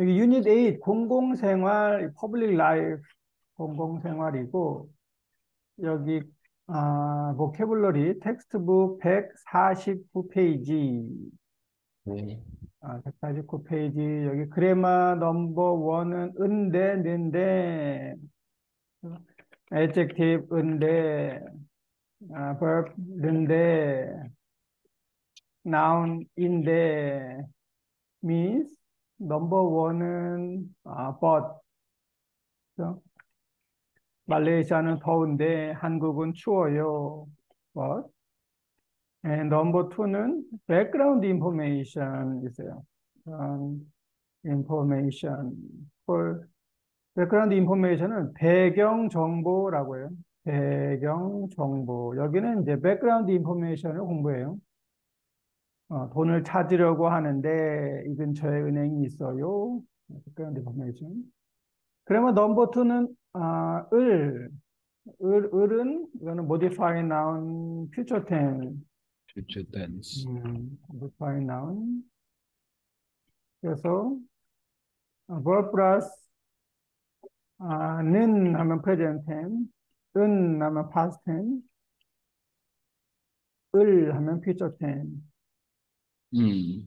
여기 유닛 8 공공생활, 퍼블릭 라이프 공공생활이고 여기 보캐블러리 텍스트북 149페이지 149페이지 여기 그래마 넘버 1은 은데, 는데 adjective 은데 verb 는데 noun 인데 means 넘버 1은 but 그렇죠? 말레이시아는 더운데 한국은 추워요. But 넘버 2는 background information 있어요. information for background information은 배경 정보라고 해요. 배경 정보. 여기는 이제 background information을 공부해요. 돈을 찾으려고 하는데 이 근처에 은행이 있어요. background information. 그러면 넘버 2는 을은 이거는 modify noun future tense. future tense. modify noun. 그래서 verb plus 는 하면 present tense, 은 하면 past tense, 을 하면 future tense. 네.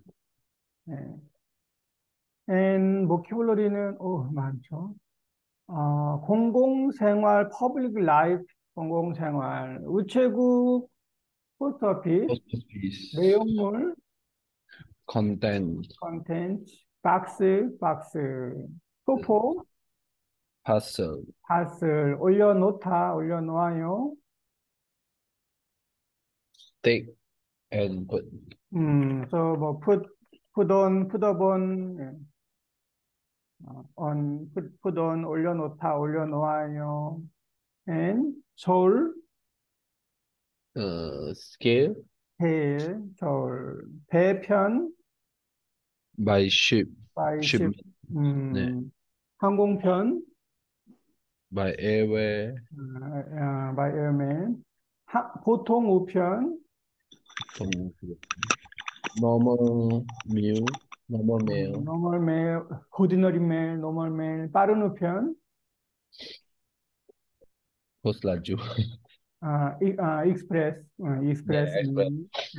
and vocabulary는 많죠. 공공생활, 퍼블릭 라이프, 공공생활, 우체국, 포스트오피스, 내용물, 컨텐츠, 박스, 소포, 파슬, 올려놓아요, stick and put, put on, put on, 올려놓다, 올려놓아요. And, 서울. Scale. 서울. 배편. By ship. 네. 항공편. By airway. By airman. 보통 우편. normal mail, ordinary mail, normal mail, 빠른 우편, 포슬라주, express. 네,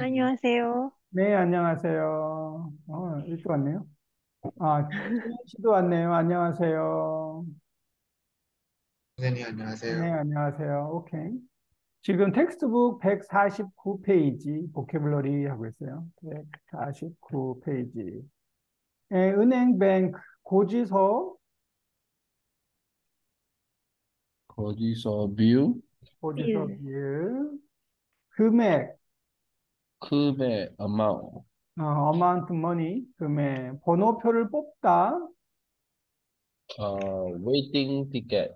안녕하세요. 네, 안녕하세요. 일찍 왔네요. 씨도 왔네요. 안녕하세요. 선생님, 안녕하세요. 네, 안녕하세요. 오케이. 지금 텍스트북 149페이지, 보캐블러리 하고 있어요. 149페이지. 은행, 뱅크, 고지서, 뷰, 금액, amount money, 금액, 번호표를 뽑다, waiting ticket,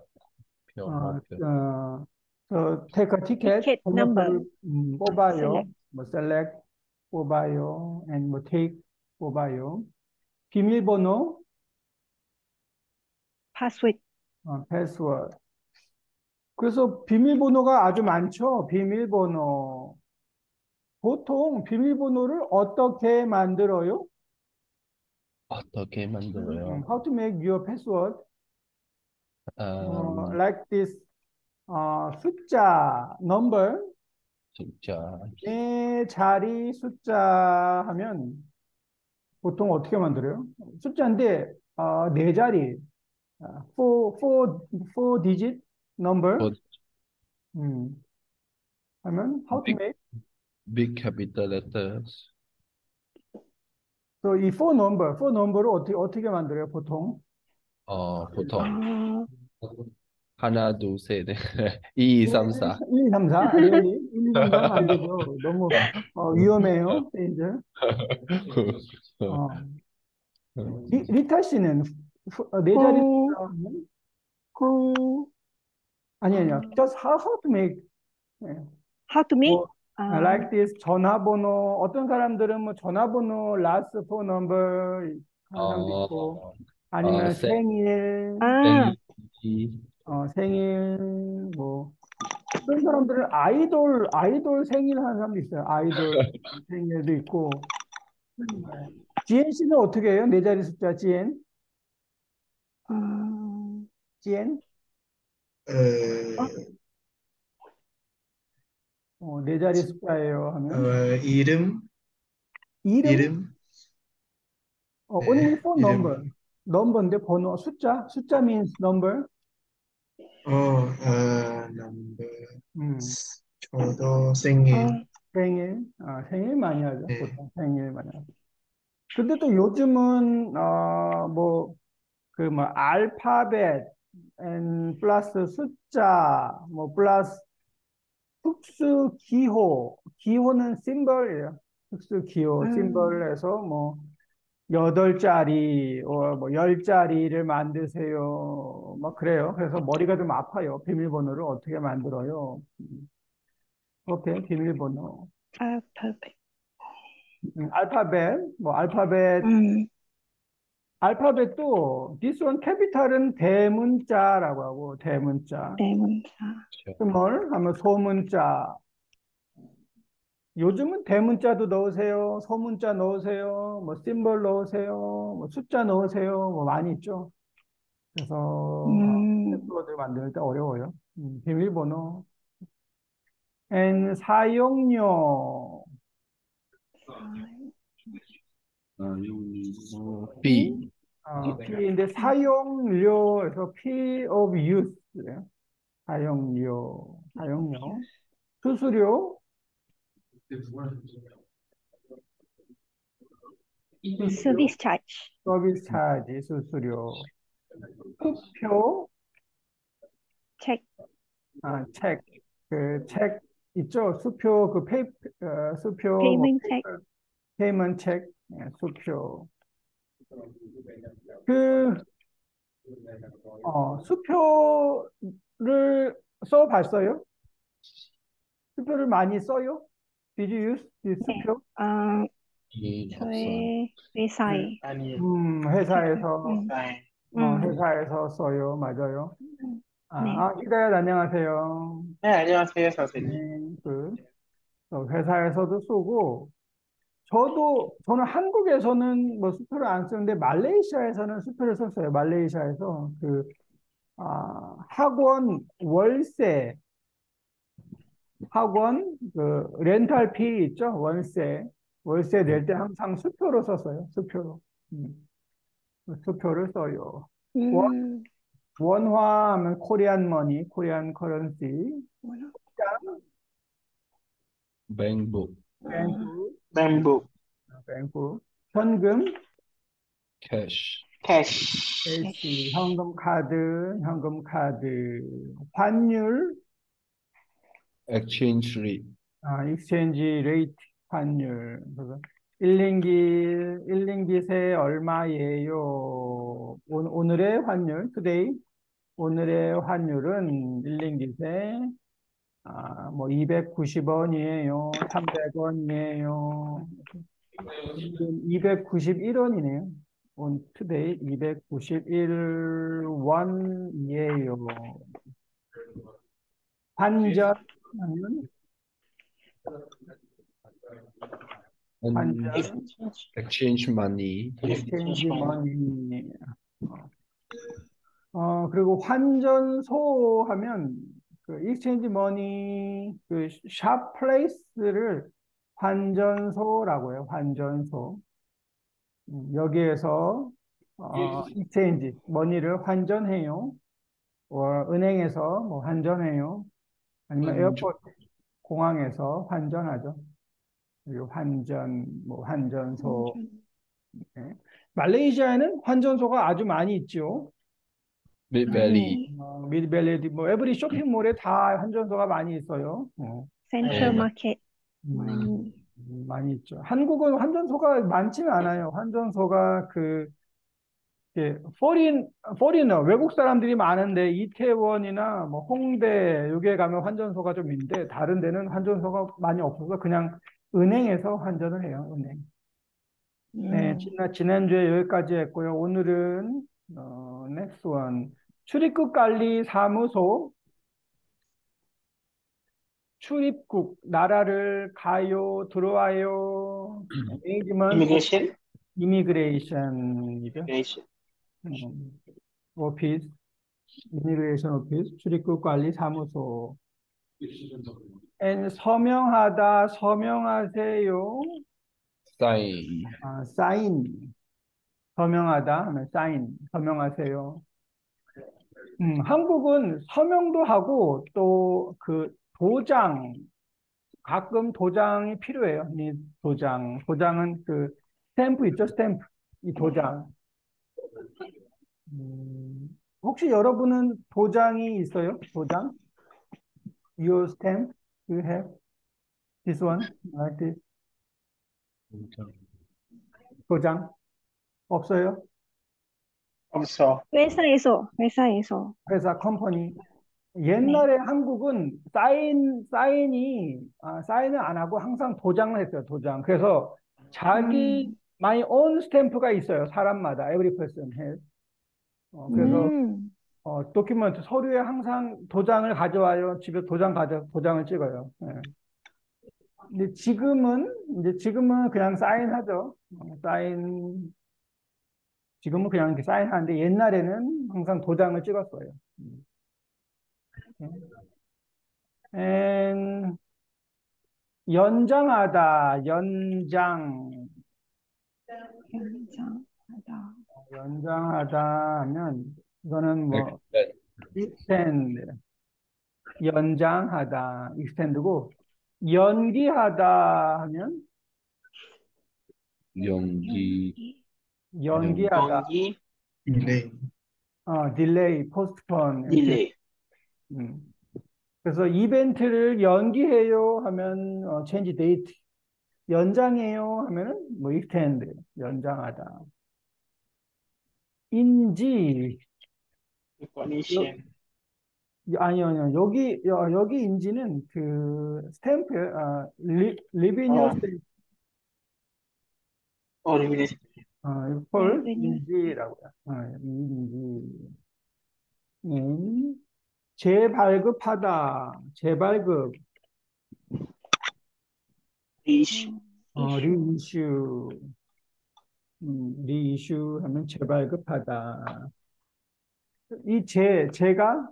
take a ticket, 번호표를 뽑아요, select, 뽑아요, and take, 뽑아요. 비밀번호 password. password. 그래서 비밀번호가 아주 많죠. 비밀번호. 보통 비밀번호를 어떻게 만들어요? How to make your password? Like this. 숫자, number. 네 자리 숫자 하면 보통 어떻게 만들어요? 숫자인데 네 자리, 4 digit number. 하면 how to make big capital letters. So 이 4 number를 어떻게 만들어요? 보통? 보통 하나, 둘, 셋, 2, 3, 4. 1, 3, 4. 1, 2, 3 안 되죠. 너무 위험해요. 이제. 리타 씨는 네 자리 숫자는? 아니에요. Just how to make. How to make? Like this. 전화번호. 어떤 사람들은 뭐 전화번호, last phone number 한 사람도 있고. 아니면 생일. 생일, 어떤 사람들은 아이돌 생일 하는 사람도 있어요. 아이돌 생일도 있고. 지엔 씨는 어떻게 해요? 네 자리 숫자, 지엔? Mm, ¿Quién? 어, 어, 네 자리 숫자예요 하면 이름, 이름? 이름, Only 네, for number. 이름. 넘버인데 번호 숫자 means number. 넘버, 음. 저도 생일, 생일 많이 하죠. 네, 보통 생일 많이 하죠. 근데 또 요즘은 뭐 알파벳 플러스 숫자 뭐 플러스 특수 기호는 심벌이에요. 특수 기호 음, 심벌에서 뭐 8자리, 뭐 10자리를 만드세요. 막 그래요. 그래서 머리가 좀 아파요. 비밀번호를 어떻게 만들어요? 오케이, 비밀번호. 알파벳. 알파벳, 뭐 음, 알파벳도 this one capital은 대문자라고 하고 대문자. 네 문자. small 하면 소문자. 요즘은 대문자도 넣으세요, 소문자 넣으세요, 뭐 심벌 넣으세요, 뭐 숫자 넣으세요, 뭐 많이 있죠. 그래서 음, 패스워드 만들 때 어려워요. 비밀번호. and 사용료. 사용. B. 음, P인데 사용료에서 P of use. 사용료. 수수료. 수수료, 서비스 차지. 서비스 차지, 수수료. 수표, 책. 책. 책 있죠? 수표, 수표, 뭐, 페이먼트 책. 페이먼트 책, 수표. 그, 수표를 써봤어요? 수표를 많이 써요? Did you use this 네. 수표? 아, 없어요. 저의 회사에. 회사에서, 음, 음, 회사에서 써요. 맞아요. 음, 네. 기다려, 안녕하세요. 네, 안녕하세요, 선생님. 그, 회사에서도 쓰고, 저는 한국에서는 뭐 수표를 안 쓰는데, 말레이시아에서는 수표를 썼어요. 말레이시아에서. 학원 월세, 학원, 렌탈 피 있죠? 월세 낼 때 항상 수표로 썼어요. 수표로. 음, 수표를 써요. 원, 음, 원화 하면 코리안 머니, 코리안 커런시, 뭐야? 짱, Bankbook, 아, 뱅구, 뱅북, 뱅구, 현금, cash, 캐시, 에이씨, 캐시. 현금 카드, 환율, exchange rate, 익스체인지 레이트 환율. 그래서 1링깃에 얼마예요? 오늘의 환율, today. 오늘의 환율은 1링깃에 뭐 290원이에요. 300원이에요. 지금 291원이네요. 온 투데이 291원이에요. 반전 하면 and 반전 exchange money, exchange money. 그리고 환전소 하면 exchange money shop place를 환전소라고 해요. 환전소. 여기에서 exchange money를 환전해요. 은행에서 뭐 환전해요. 아니면 환전, 에어포트 공항에서 환전하죠. 그리고 환전, 뭐 환전소. 완전. 예. 말레이시아에는 환전소가 아주 많이 있죠. bit belly, 네. 미드밸리, 뭐 에브리 쇼핑몰에 다 환전소가 많이 있어요. 센트럴 네. 마켓 음, 많이. 많이 있죠. 한국은 환전소가 많지는 않아요. 환전소가 포리너, 외국 사람들이 많은데, 이태원이나 뭐 홍대, 여기에 가면 환전소가 좀 있는데, 다른 데는 환전소가 많이 없어서 그냥 은행에서 환전을 해요, 은행. 네, 음, 지난주에 여기까지 했고요. 오늘은, next one. 출입국관리사무소, 출입국, 나라를 가요, 들어와요, 이미그레이션, 이미그레이션이죠. 이미그레이션, 오피스, 이미그레이션 오피스, 출입국 관리 사무소. And 서명하다, 서명하세요. 사인. 아, 사인. 서명하다 하면 사인, 서명하세요. 한국은 서명도 하고 또 그 도장, 가끔 도장이 필요해요. 이 도장, 도장은 그 스탬프 있죠, 스탬프. 이 도장. 혹시 여러분은 도장이 있어요? 도장? Your stamp? Do you have this one? Like this? 도장? 없어요? 없어. 회사에서. 회사, 컴퍼니. 옛날에 네. 한국은 사인을 안 하고 항상 도장을 했어요, 도장. 그래서 자기, my own 스탬프가 있어요, 사람마다. Every person has. 그래서, document, 서류에 항상 도장을 가져와요. 집에 도장을 찍어요. 네. 근데 지금은 그냥 사인하죠. 사인. 지금은 그냥 이렇게 사인하는데 옛날에는 항상 도장을 찍었어요. And 연장하다, 연장하다 하면 이거는 뭐 extend, 연장하다, extend고 연기하다 하면 연기하다. 딜레이. 딜레이, 포스트폰. 딜레이. 그래서 이벤트를 연기해요 하면 change date. 연장해요 하면은 뭐 extend, 연장하다. 인지. 아니요. 여기 인지는 그 스탬프, 리비뉴 스탬프. 리비뉴 스탬프. 폴 인지라고요. 인지. 재발급하다. 재발급. 리이슈. 리이슈 하면 재발급하다. 이 제가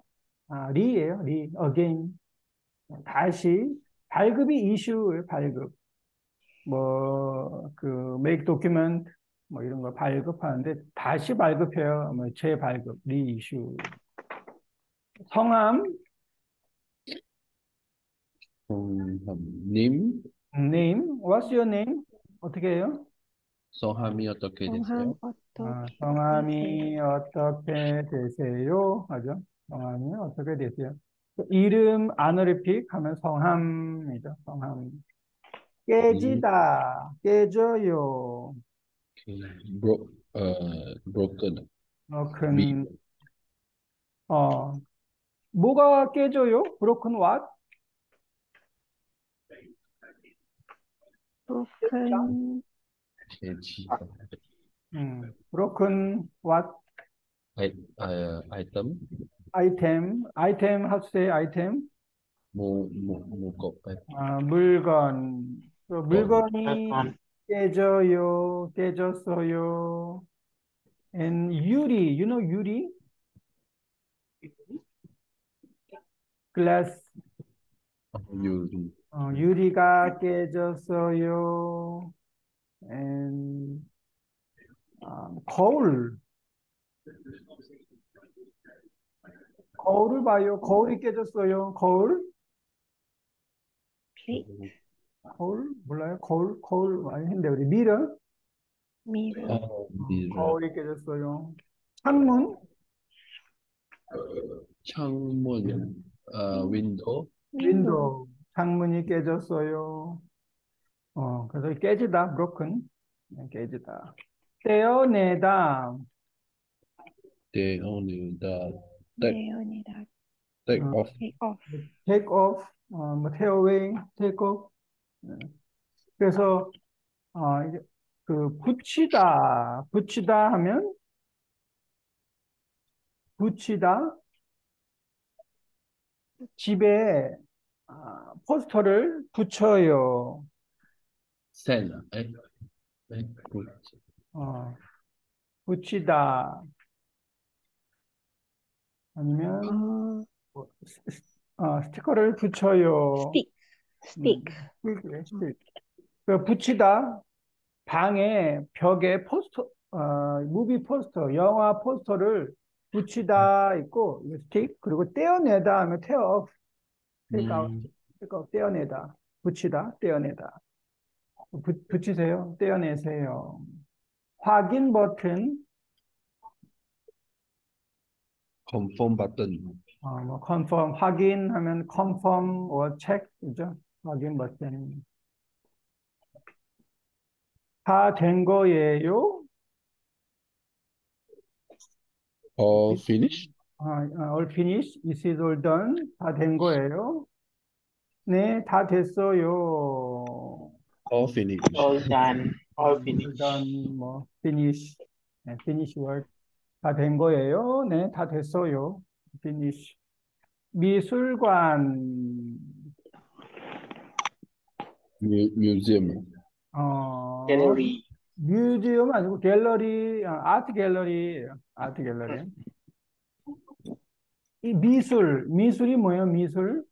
리예요. 리 again. 다시 발급이 이슈, 발급. 뭐 그 make document 뭐 이런 거 발급하는데 다시 발급해요. 뭐 재발급, 리이슈. 성함 님. What's your name? 어떻게 해요? 성함이 어떻게 되세요? 성함이 어떻게 되세요? 하죠. 성함이 어떻게 되세요? 이름 아너리픽 하면 성함이죠. 성함. 깨지다, 깨져요. broken. 뭐가 깨져요? broken what? broken what? item how to say item? 물건. 물건이 깨져요, 깨졌어요. And 유리, you know 유리? Glass. 유리. 유리가 깨졌어요. And 거울. 거울을 봐요. 거울이 깨졌어요. 거울? 거울? 몰라요? 거울 많이 했는데 우리 미러. 거울이 깨졌어요. 창문. 윈도우. 창문이 깨졌어요. 그래서 깨지다, broken. 깨지다. 떼어내다. take off. tear away, take off. 그래서 이제 그 붙이다 하면 붙이다. 집에 포스터를 붙여요. 붙이다. 아니면 뭐, 스티커를 붙여요. 스틱. 그 붙이다, 방에 벽에 포스터, 무비 포스터, 영화 포스터를 붙이다 있고 스틱, 그리고 떼어내다 하면 테어, 떼어내다, 붙이다, 떼어내다. 붙이세요, 떼어내세요. 확인 버튼, confirm 버튼. 뭐 confirm 확인하면 confirm or check이죠. 확인 버튼. 다 된 거예요. Finish? All finish. This is all done. 다 된 거예요. 네, 다 됐어요. All finish. All done. All finish. All done. 뭐 finish. 네, finish work. 다 된 거예요. 네, 다 됐어요. finish. 미술관. Museum. 갤러리. 뮤지엄 아니고 갤러리, 아트 갤러리. 이 미술이 뭐예요? 미술이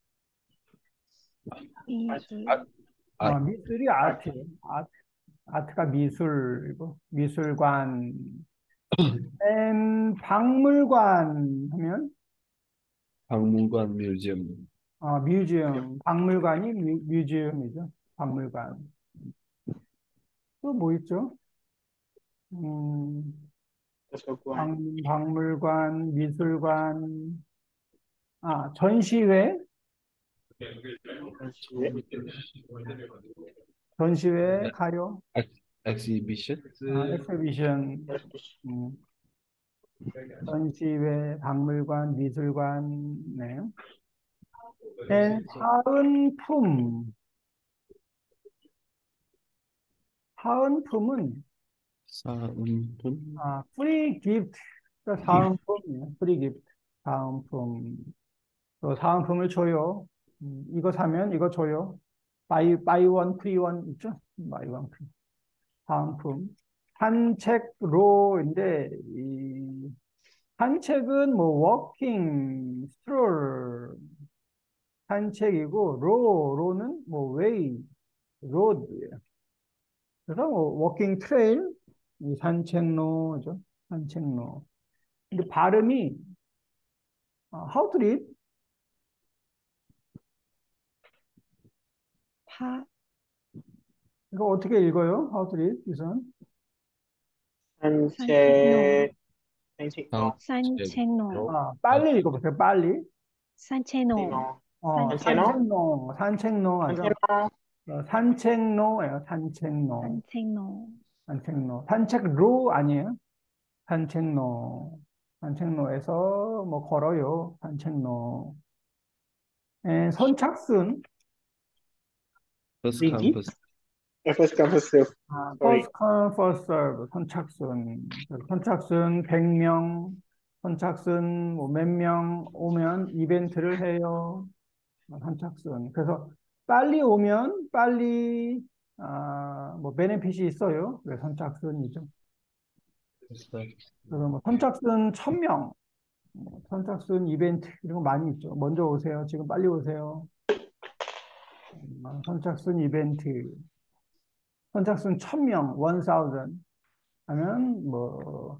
아트가 미술이고 미술관. 박물관 하면 박물관 뮤지엄. 뮤지엄. 박물관이 뮤지엄이죠. 박물관. 또 뭐 있죠? 박물관, 미술관, 전시회, 전시회 가요. 엑시비션, 전시회, 박물관, 미술관, 네. 사은품. 사은품은 free gift. 사은품이에요. free gift. 사은품. 또 사은품을 줘요. 이거 사면 이거 줘요. buy one free one 있죠? buy one free. 사은품. 산책로인데 이 산책은 뭐 walking, stroll. 산책이고 로는 뭐 way, road예요. 그래서 뭐 워킹 트레일, 산책로죠. 산책로. 근데 발음이 how to read? 이거 어떻게 읽어요? how to read? 이선 산책로. 빨리 읽어보세요. 빨리. 산책로. 산책로예요. 산책로. 산책로 아니에요? 산책로에서 뭐 걸어요. 산책로. 선착순. First come first serve. First come first serve. 선착순. 선착순 100명. 선착순 뭐 몇 명 오면 이벤트를 해요. 선착순. 그래서 빨리 오면 빨리 뭐 베네핏이 있어요. 왜 선착순이죠? 그래서 뭐 선착순 1000명, 선착순 이벤트 이런 거 많이 있죠. 먼저 오세요. 지금 빨리 오세요. 선착순 이벤트, 선착순 1000명, 1000 하면 뭐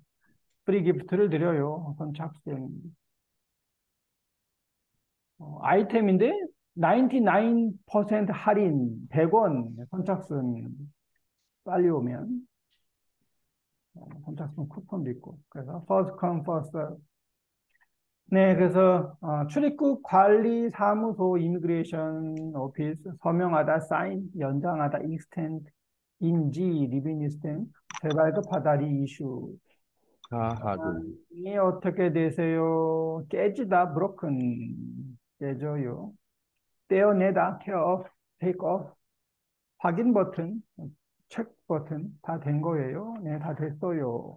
프리 기프트를 드려요. 선착순 아이템인데. 99% 할인, 100원, 선착순, 빨리 오면, 선착순 쿠폰도 있고, 그래서, first come, first serve. 네, 그래서, 출입국 관리 사무소, 이미그레이션 오피스, 서명하다, 사인, 연장하다, 익스텐트, 인지, 리비니스텐트, 재발급 바다리 이슈. 네, 어떻게 되세요? 깨지다, broken, 깨져요. 떼어내다, tear off, take off. 확인 버튼, 체크 버튼. 다 된 거예요. 네, 다 됐어요.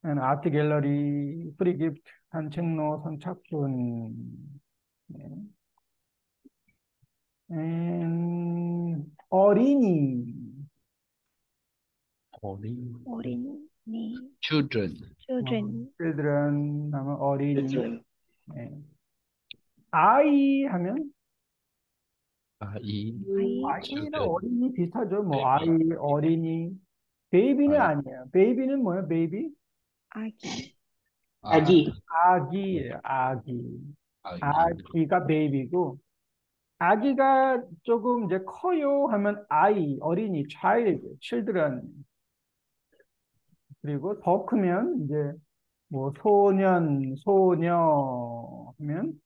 아트 갤러리, 프리 기프트, 산책로, 선착순. 네. 어린이. Children. 하면 어린이. 네. 아이 하면 아이, 아이랑 아이들, 어린이 비슷하죠. 뭐 아이, 베이비, 어린이. 베이비는 아이, 아니에요. 베이비는 뭐예요? 베이비? 아기, 아, 아기, 아기예요. 아기. 아기, 아기가 베이비고 아기가 조금 이제 커요 하면 아이, 어린이, child, children. 그리고 더 크면 이제 뭐 소년, 소녀 하면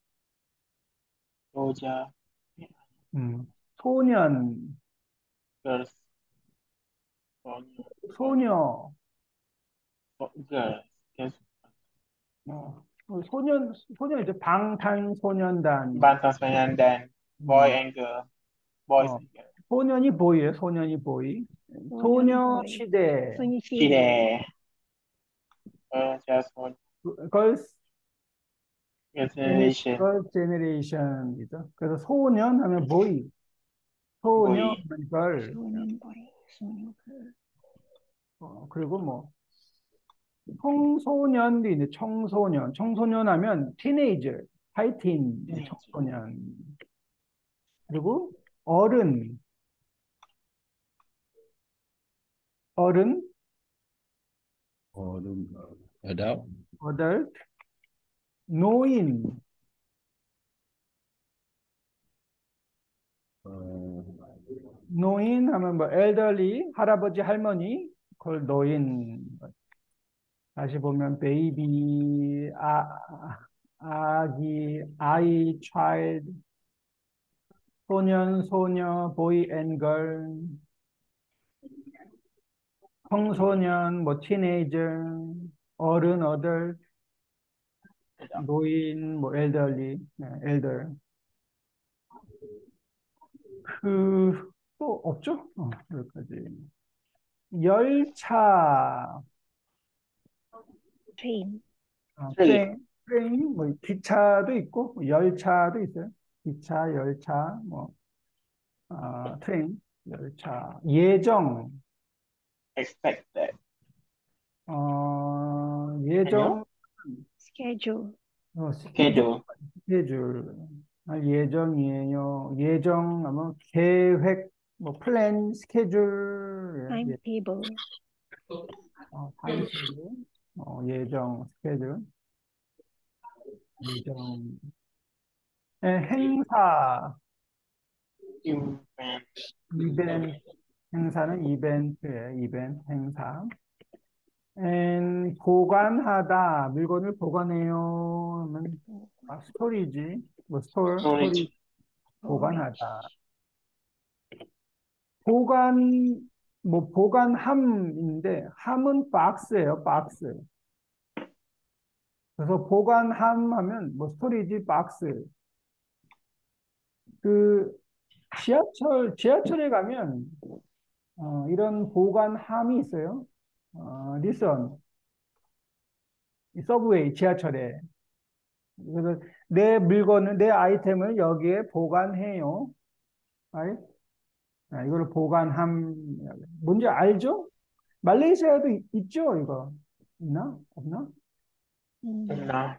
여자, 소년, girl, sonia, 소녀, girl, 계속 소년 이제 방탄소년단, 방탄소년단, boy 음, and girl, boys 어, and girl, 소년이 보이에요. 소년이 보이, 소년 소녀 보이, 시대, 소녀시대, 시대, just one 걸스 generation, 걸스 제너레이션이죠. 그래서 소년 하면 보이, 소녀 boy, 하면 걸, 소년보이, 소녀걸, 그리고 뭐 청소년도 있는데 청소년, 청소년 하면 teenager, 하이틴 청소년, 그리고 어른, 어른, 어른, adult, adult, 노인, 어, 노인 하면 뭐 elderly, 할아버지, 할머니, 그걸 노인. 다시 보면 베이비, 아기, 아이, child, 소년, 소녀, boy and girl, 청소년, 뭐 teenager, 어른, adult, 노인, 뭐 elderly, elder. 또 없죠? 여기까지. 열차, 트레인, train, 트레인, 뭐 기차도 있고 뭐 열차도 있어요. 기차, 열차, 뭐 트레인, 열차, 예정, expected, 아니요? 예정, 스케줄, 스케줄, schedule, 스케줄, 예정이에요. 예정 하면 계획, 뭐 플랜, 스케줄, 타임테이블, 타임테이블, 예정, 스케줄, 예정, 행사, event, 이벤트, 행사는 이벤트예요. 이벤트, 행사. 보관하다, 물건을 보관해요. 그러면 스토리지, 뭐 스토어, storage, 스토리, storage, 보관하다. 보관, 뭐 보관함인데, 함은 박스예요, 박스. 그래서 보관함 하면 뭐 스토리지, 박스. 그 지하철에 가면 이런 보관함이 있어요. 리선, 이 서브웨이, 지하철에. 그래서 내 물건을, 내 아이템을 여기에 보관해요. 아이? 이거를 보관함. 뭔지 알죠? 말레이시아에도 있죠, 이거. 있나? 없나? 음, 있나?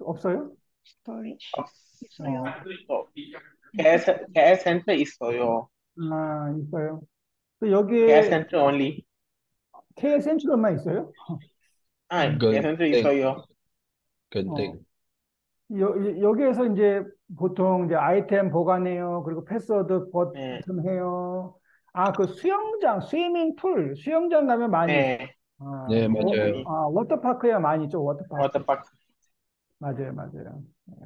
없어요? 스토리지, 어, 있어요. 또 care center 있어요. 있어요. 또 care 여기에 center only. KL 센트럴만 있어요? care 건, center 땡, 있어요. 건, 어. 땡, 여기에서 이제 보통 이제 아이템 보관해요. 그리고 패스워드 네, 버튼해요. 그 수영장, 스위밍풀, 수영장 가면 많이 있어요. 네, 네, 맞아요. 워터파크야 많이 있죠. 워터파크. 워터파크. 맞아요, 맞아요.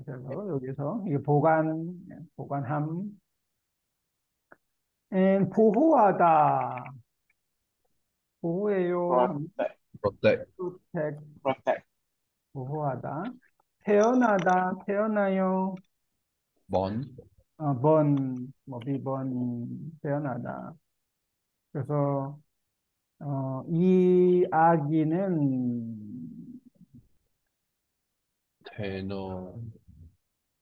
그래서 여기서 이게 보관함, 보호하다, 보호해요, protect, protect, protect, protect, 보호하다, 태어나다, 태어나요, bond, 뭐 비번, 태어나다. 그래서 이 아기는 테너,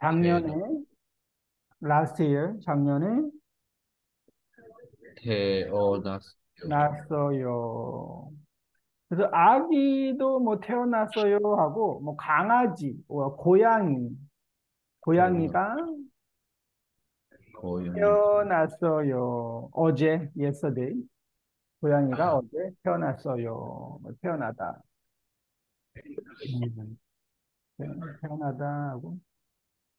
작년에, 테너, last year, 작년에 태어났어요. 났어요. 그래서 아기도 뭐 태어났어요 하고, 뭐 강아지, 고양이가 거의 태어났어요. 어제, yesterday. 고양이가 어제 태어났어요. 태어나다. 태어나다 하고.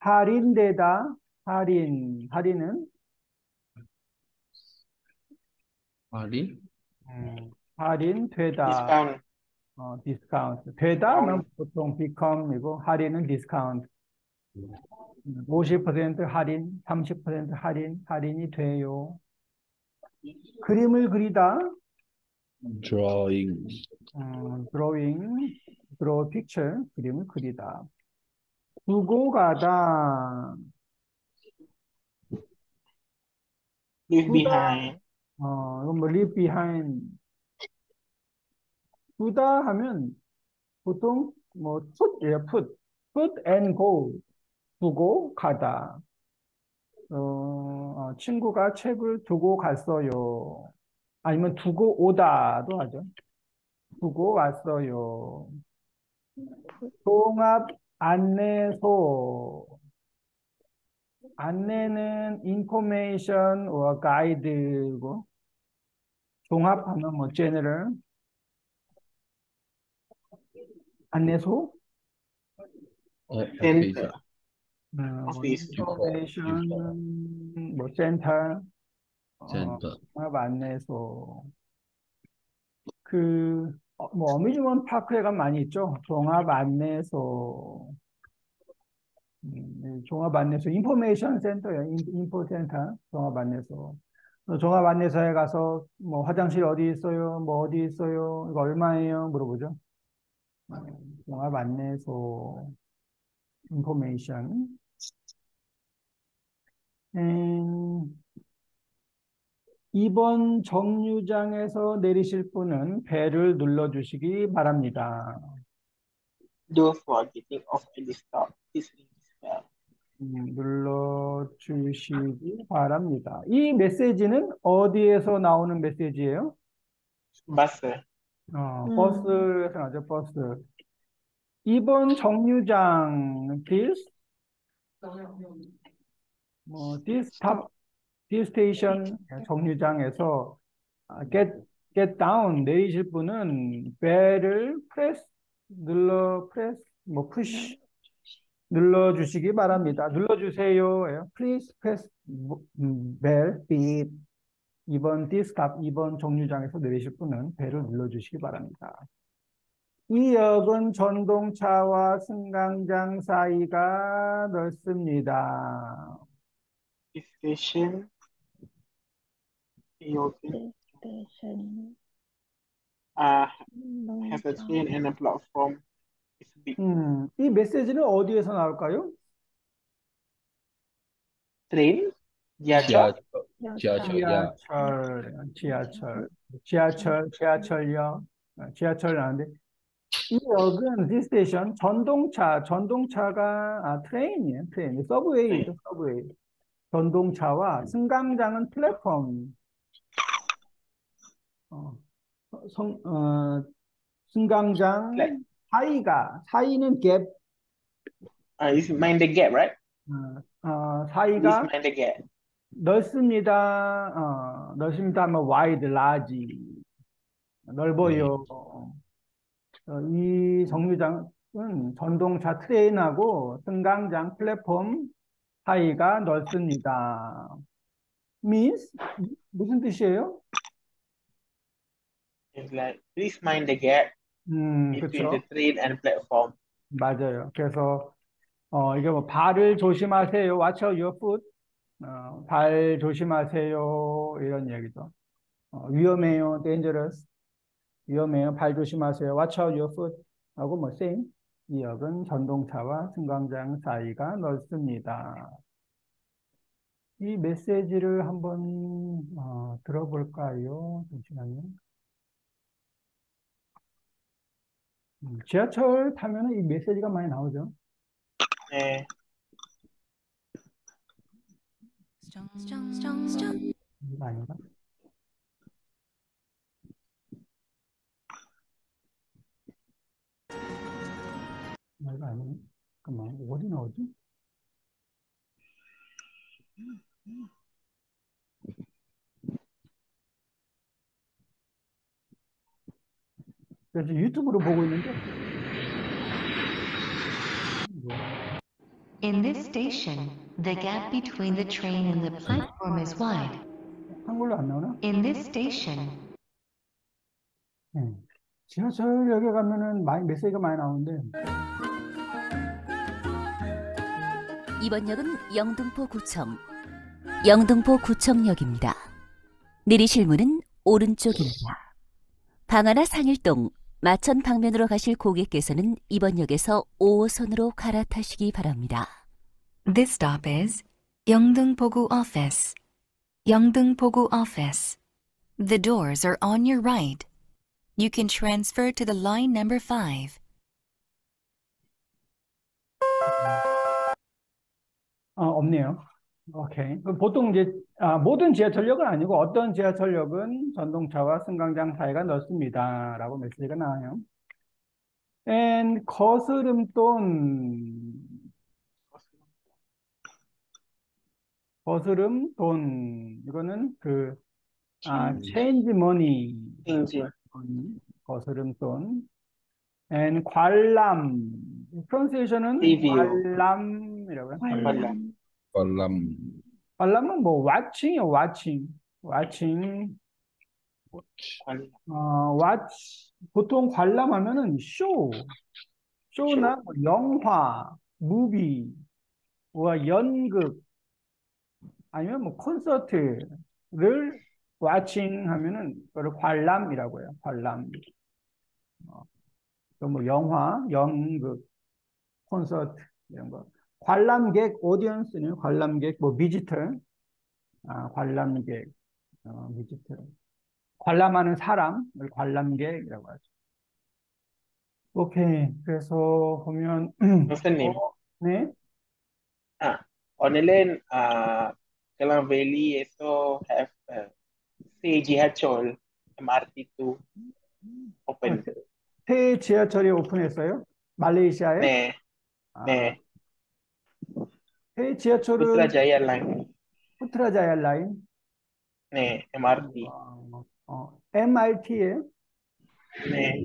할인되다. 할인은? 할인? 할인되다. 디스카운트. 되다는 보통 become이고, 할인은 디스카운트. 50% 할인, 30% 할인, 할인이 돼요. 그림을 그리다. draw picture, 그림을 그리다. 두고 가다. leave behind. 이건 뭐 leave behind. 두다 하면 보통 뭐 put and go. 두고 가다. 친구가 책을 두고 갔어요. 아니면 두고 오다도 하죠. 두고 왔어요. 종합 안내소. 안내는 information or guide고, 종합하면 뭐 general. 안내소? 인포메이션, 뭐 센터, 안내소, 뭐 어뮤즈먼트 파크에가 많이 있죠. 종합 안내소, 인포메이션 센터예요. 인포센터, 종합 안내소. 종합 안내소에 가서 뭐 화장실 어디 있어요, 뭐 어디 있어요, 이거 얼마예요, 물어보죠. 종합 안내소. information. 이번 정류장에서 내리실 분은 벨을 눌러주시기 바랍니다. Those who are getting off at the stop, please ring the bell. 눌러주시기 바랍니다. 이 메시지는 어디에서 나오는 메시지예요? 버스에서 나죠, 버스. 이번 정류장, this station, 정류장에서 get down, 내리실 분은 벨을 push, 눌러주시기 바랍니다. 눌러주세요. Please press bell, beep. 이번 정류장에서 내리실 분은 벨을 눌러주시기 바랍니다. 이 역은 전동차와 승강장 사이가 넓습니다. This station, has a train and a platform. 이 메시지는 어디에서 나올까요? 트레인? 지하철 나는데. 이 역은 this station, 전동차가 트레인이에요. 트레인. 서브웨이죠, 서브웨이. 전동차와 승강장은 플랫폼. 승강장 사이는 gap. It's mind the gap, right? 사이가 넓습니다. 넓습니다 하면 wide, large. 넓어요. 이 정류장은 전동차 트레인하고 승강장 플랫폼 사이가 넓습니다. means 무슨 뜻이에요? It's like please mind the gap between the train and platform. 맞아요. 그래서 이게 뭐 발을 조심하세요. Watch out your foot. 발 조심하세요. 이런 얘기죠. 위험해요. Dangerous. 위험해요. 발 조심하세요. Watch out your foot. 하고 뭐 same. 이 역은 전동차와 승강장 사이가 넓습니다. 이 메시지를 한번 들어볼까요? 잠시만요. 지하철 타면 이 메시지가 많이 나오죠? 네. 아닌가? 말고 아니네. 잠깐만, 어디 나오지? 그래서 유튜브로 보고 있는데. In this station, the gap between the train and the platform is wide. 한글로 안 나오나? In this station. 지하철역에 가면은 많이 메시지가 많이 나오는데. 이번 역은 영등포구청, 영등포구청역입니다. 내리실 문은 오른쪽입니다. 방화나 상일동, 마천 방면으로 가실 고객께서는 이번 역에서 5호선으로 갈아타시기 바랍니다. This stop is 영등포구 office. 영등포구 office. The doors are on your right. You can transfer to the line number 5. 없네요. 오케이. 보통 이제 모든 지하철역은 아니고 어떤 지하철역은 전동차와 승강장 사이가 넓습니다라고 메시지가 나와요. And 거스름 돈 이거는 그 change money. 거스름 돈. And 관람. 프론세이션은 관람이라고 해요. 관람은 뭐 watching이요, watch. 보통 관람하면은 쇼나 뭐 영화, 무비, 와 연극 아니면 뭐 콘서트를 watching 하면은 그걸 관람이라고 해요. 관람. 또 뭐 영화, 연극, 콘서트 이런 거. 관람객, 오디언스는 관람객, 뭐 비지터, 관람객, 비지터, 관람하는 사람을 관람객이라고 하죠. 오케이, 그래서 보면 선생님, 네, 오늘은 갤런밸리에서 새 지하철 MRT2 오픈. 새 지하철이 오픈했어요? 말레이시아에? 네, 네. 새 지하철은 푸트라자야 라인. 네, MRT. MRT에. 네.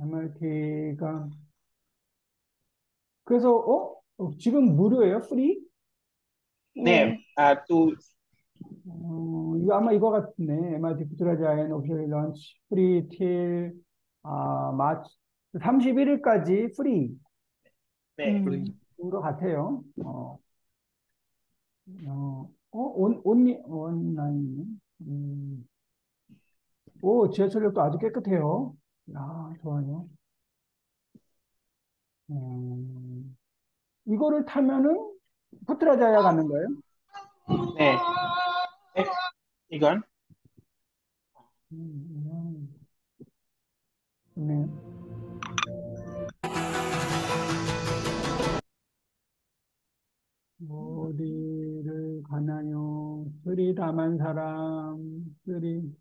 MRT가 그래서 지금 무료예요? 프리? 네. 이거 아마 이거 같네. MRT 푸트라자야 옵션 런치 프리 틸 마치 31일까지 프리. 네, 그런 것 같아요. 온라인. 오, 지하철역도 아주 깨끗해요. 야, 좋아요. 이거를 타면은 푸트라자야 가는 거예요? 네. 이건? 네. 어디를 가나요? 쓰리 다만 사람, 쓰리.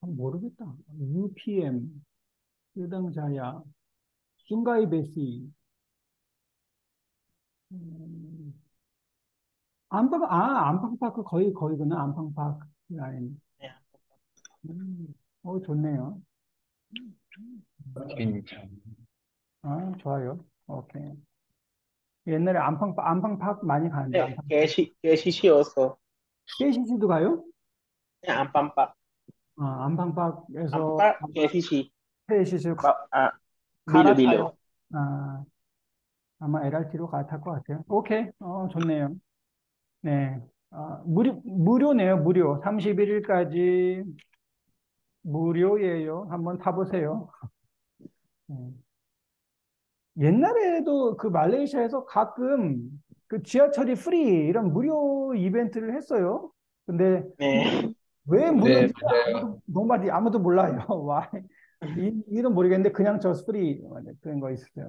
모르겠다. UPM, 쓰당자야, 숭가이베시. 안팡파크 거의구나. 안팡파크 라인. 좋네요. 좋아요. 오케이. 옛날에 안팡팍 많이 가는데. 네, 개시시도 가요? 네, 안팡팍. 안팡팍에서 개시시. 갈아타요. 아마 LRT로 갈아탈 것 같아요. 오케이. 좋네요. 네. 무료네요. 무료. 31일까지 무료예요. 한번 타보세요. 옛날에도 그 말레이시아에서 가끔 그 지하철이 프리 이런 무료 이벤트를 했어요. 근데 네. 왜 무료인지 아무도 몰라요. 이유는 모르겠는데 그냥 just free 그런 거 있었어요.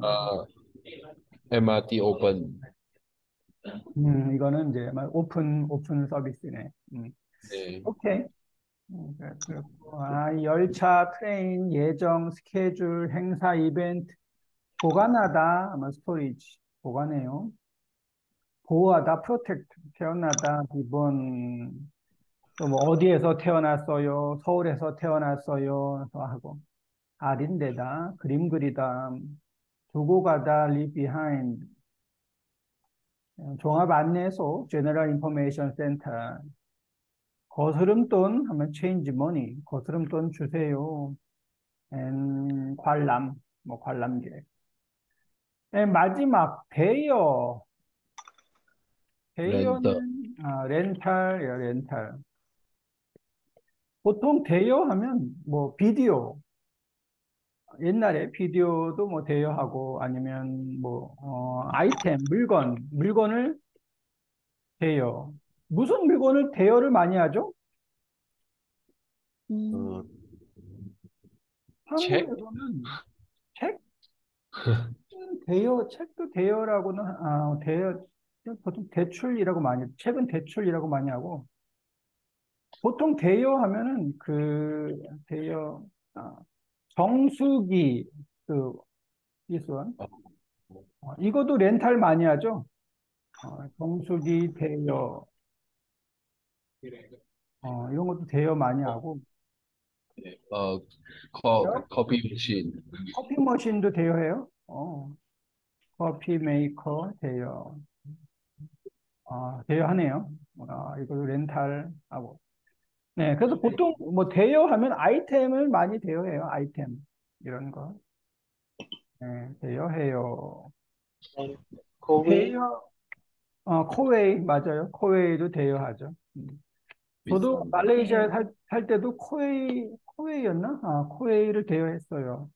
MRT open. 이거는 이제 오픈 서비스네. 네. 오케이. 그렇고, 열차, 트레인, 예정, 스케줄, 행사, 이벤트, 보관하다, 아마 스토리지, 보관해요. 보호하다, 프로텍트, 태어나다, 기본, 또 뭐 어디에서 태어났어요, 서울에서 태어났어요, 하고, 아린데다, 그림 그리다, 두고 가다, leave behind, 종합 안내소, General Information Center, 거스름돈 하면 change money, 거스름돈 주세요. And 관람, 관람객. And 마지막 대여. 대여는 렌탈. 보통 대여하면 비디오. 옛날에 비디오도 대여하고 아니면 아이템, 물건을 대여. 무슨 물건을 대여를 많이 하죠? 한국에서는 책? 책도 대여라고는, 대여, 보통 대출이라고 많이, 책은 대출이라고 많이 하고, 보통 대여하면은 정수기, 이것도 렌탈 많이 하죠? 정수기 대여. 이런 것도 대여 많이 하고. 커피 머신. 커피 머신도 대여해요? 커피 메이커 대여. 대여하네요. 이것도 렌탈하고. 네, 그래서 보통 대여하면 아이템을 많이 대여해요. 아이템. 이런 거. 네, 대여해요. 대여. 코웨이, 맞아요. 코웨이도 대여하죠. 저도 말레이시아에 살 때도 코웨이였나? 코웨이를 대여했어요.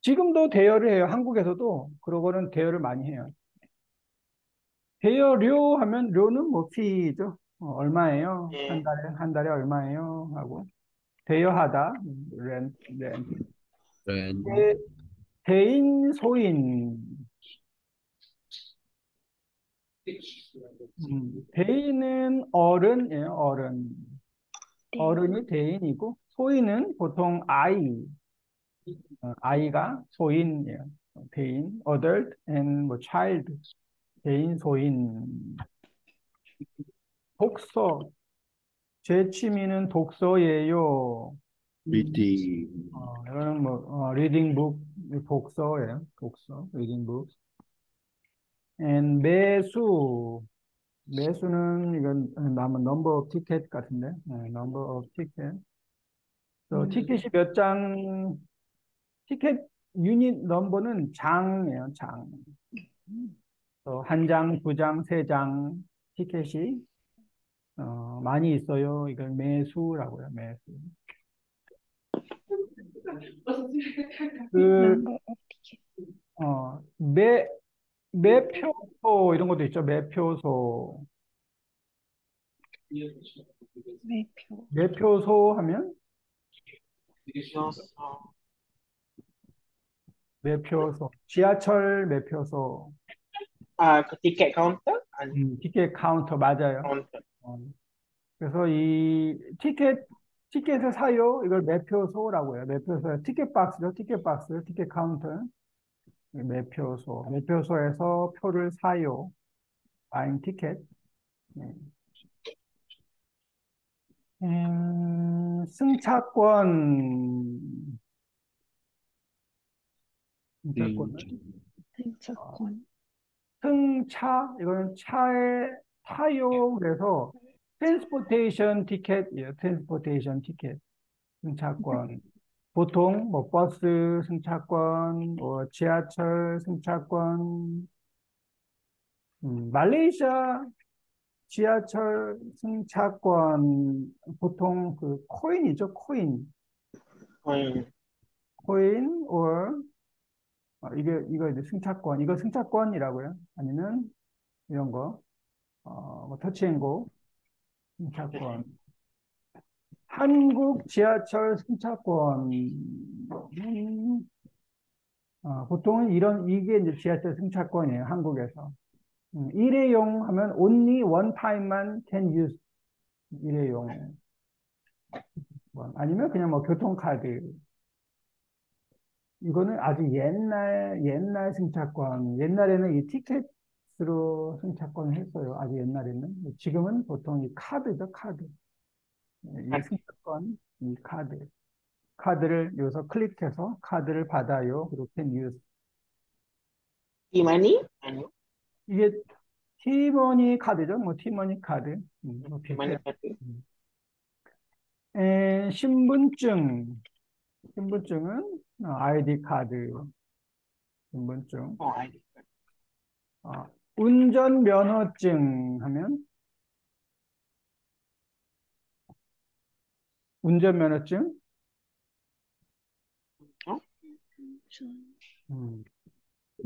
지금도 대여를 해요. 한국에서도 그러고는 대여를 많이 해요. 대여료 하면 료는 피죠. 얼마예요? 네. 한 달에 얼마예요? 하고 대여하다 렌트. 대인 소인. 대인은 어른이에요. 어른이 대인이고 소인은 보통 아이가 소인이에요. 대인, adult and child. 대인, 소인. 독서. 제 취미는 독서예요. 리딩. 이거는 리딩북, 독서예요. 독서, 리딩북. And 매수는 이건 아마 number of ticket 같은데, number of ticket. 티켓이 몇 장, 티켓 유닛 넘버는 장이에요, 장. 한 장, 두 장, 세 장 티켓이 많이 있어요. 이걸 매수라고요, 매수. 매표소 이런 것도 있죠. 매표소. 매표소 하면 매표소. 지하철 매표소. 그 티켓 카운터? 티켓 카운터 맞아요. 카운터. 그래서 이 티켓을 사요. 이걸 매표소라고 해요. 매표소. 티켓 박스죠. 티켓 박스. 티켓 카운터. 매표소. 매표소에서 표를 사요. buying ticket. 승차권. 승차. 이거는 차에 타요. 그래서 transportation ticket. transportation ticket. 승차권. 보통 버스 승차권, 지하철 승차권, 말레이시아 지하철 승차권 보통 코인이죠. 코인 이거 이제 승차권, 이거 승차권이라고요. 아니면 이런 거 터치앤고 승차권. 한국 지하철 승차권. 보통은 이게 이제 지하철 승차권이에요. 한국에서. 일회용 하면 only one time만 can use. 일회용. 아니면 그냥 뭐 교통카드. 이거는 아주 옛날 승차권. 옛날에는 이 티켓으로 승차권을 했어요. 아주 옛날에는. 지금은 보통 이 카드죠, 카드. 이 승차권, 이 카드. 카드를 여기서 클릭해서 카드를 받아요. 그리고 can use. 이만이? 아니요. 이게 티머니 카드죠. 뭐 티머니 카드. 티머니 카드. 신분증. 신분증은 아이디 카드. 신분증. 아이디 카드. 운전면허증 하면 운전면허증.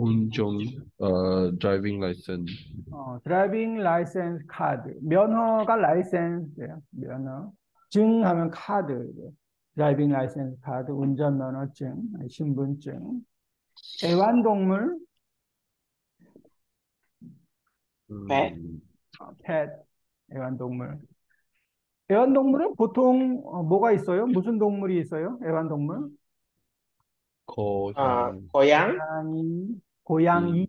운전, 드라이빙 라이센스. 드라이빙 라이센스 카드. 면허가 라이센스예요. 면허. 증 하면 카드. 드라이빙 라이센스 카드, 운전 면허증, 신분증. 애완동물. 펫. 펫. 애완동물. 애완동물은 보통 뭐가 있어요? 무슨 동물이 있어요? 애완동물? 고양이. 고양이,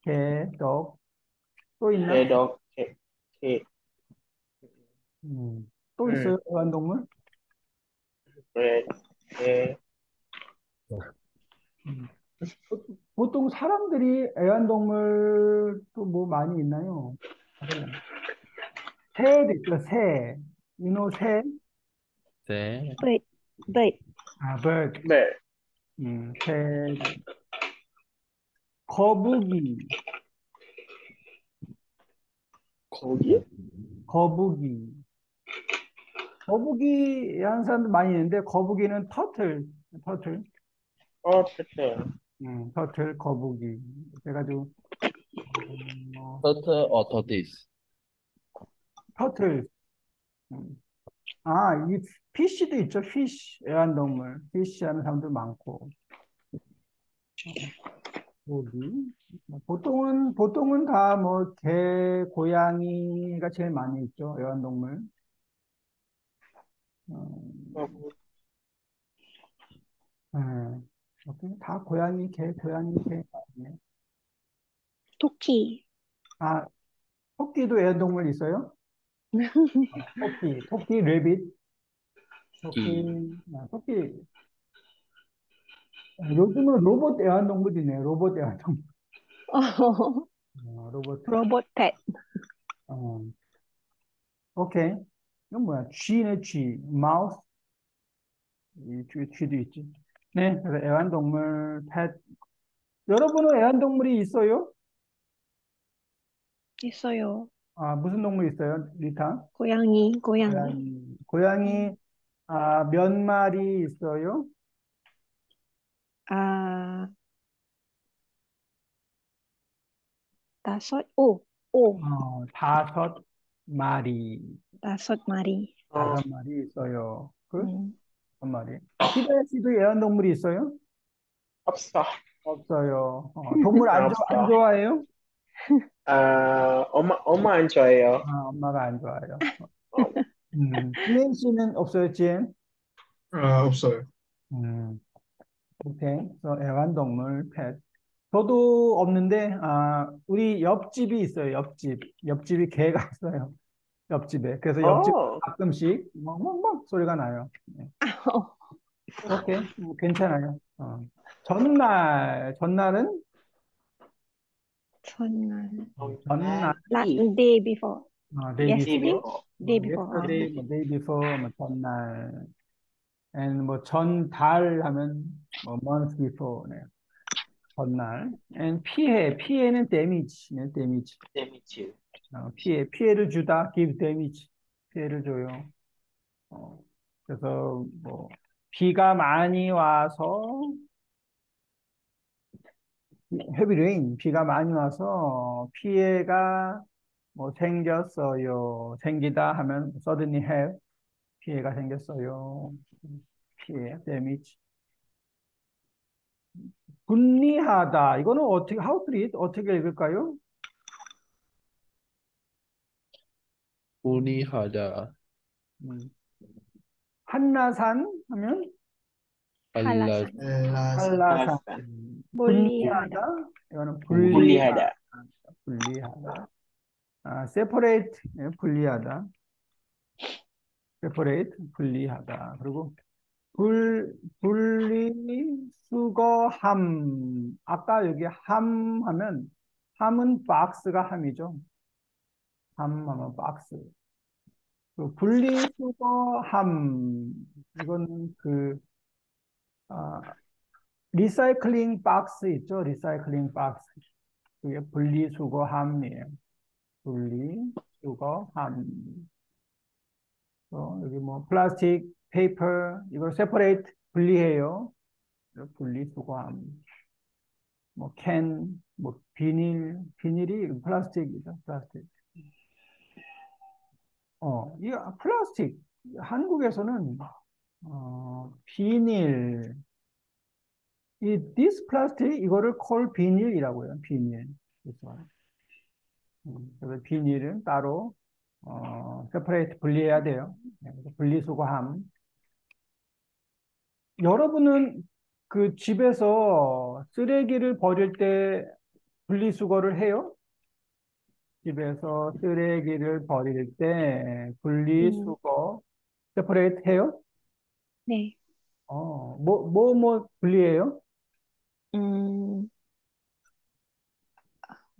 개, 독. 또 있나요? 개, 독, 개. 또 있어요? 애완동물? 개. 보통 사람들이 애완동물도 뭐 많이 있나요? 새도 있어요. 새. 이노 새. 새. bird. bird. 네. 새. 거북이. 거북이? 거북이. 거북이 하는 사람도 많이 있는데 거북이는 터틀. 터틀. 터틀. 터틀 거북이. 그래가지고 터틀 or tortoise. 터틀. 이 피쉬도 있죠. 피쉬 애완동물. 피쉬 하는 사람들 많고. 거북이. 보통은 다 뭐 개, 고양이가 제일 많이 있죠. 애완동물. 다 고양이, 개, 고양이, 개. 토끼. 토끼도 애완동물 있어요? 토끼, 레빗. 토끼. 요즘은 로봇 애완동물도 있네요. 로봇 애완동물. 로봇 펫. 오케이. 이건 뭐야? 쥐네, 쥐. 마우스. 쥐도 있지. 네, 그래서 애완동물, 펫. 여러분은 애완동물이 있어요? 있어요. 무슨 동물 있어요, 리타? 고양이. 고양이, 몇 마리 있어요? 다섯 마리. 5마리 있어요. 한 마리. 히데야 씨도 애완동물이 있어요? 없어요. 동물 안 좋아해요? 엄마 안 좋아해요. 엄마가 안 좋아해요. 지엔 씨는 없어요, 지엔? 없어요. 오케이. 애완동물, 펫. 저도 없는데, 우리 옆집이 있어요, 옆집. 옆집이 개가 있어요. 옆집에. 그래서 옆집 가끔씩 멍멍멍 소리가 나요. 네. 오케이. 괜찮아요. 전날은? 전날. Like day before. Day before. 전날. And 전달 하면 month before. 네. 전날. And 피해는 damage. 네, damage. 피해를 주다. give damage. 피해를 줘요. 그래서 비가 많이 와서 heavy rain, 비가 많이 와서 피해가 생겼어요. 생기다 하면 suddenly have, 피해가 생겼어요. 피해, damage. 분리하다. 이거는 어떻게, how to read? 어떻게 읽을까요? 분리하다. 한라산 하면? 한라산. 한라산. 분리하다. 이거는 분리하다. 분리하다. 아, separate. 네, 분리하다. separate. 분리하다. 그리고 분리수거함. 아까 여기 함 하면, 함은 박스가 함이죠. 함 하면 박스. 분리수거함. 이거는 그, 리사이클링 박스 있죠. 리사이클링 박스. 그게 분리수거함이에요. 분리수거함. 여기 뭐, 플라스틱, 페이퍼, 이걸 separate, 분리해요. 분리수거함. 뭐, 캔, 뭐, 비닐, 비닐이 플라스틱이죠, 플라스틱. 이 플라스틱. 한국에서는, 비닐. 이, this plastic, 이거를 call 비닐이라고 해요, 비닐. 그래서 비닐은 따로, separate, 분리해야 돼요. 분리수거함. 여러분은 그 집에서 쓰레기를 버릴 때 분리수거를 해요? 집에서 쓰레기를 버릴 때 분리수거 세퍼레이트 해요? 네. 뭐 분리해요?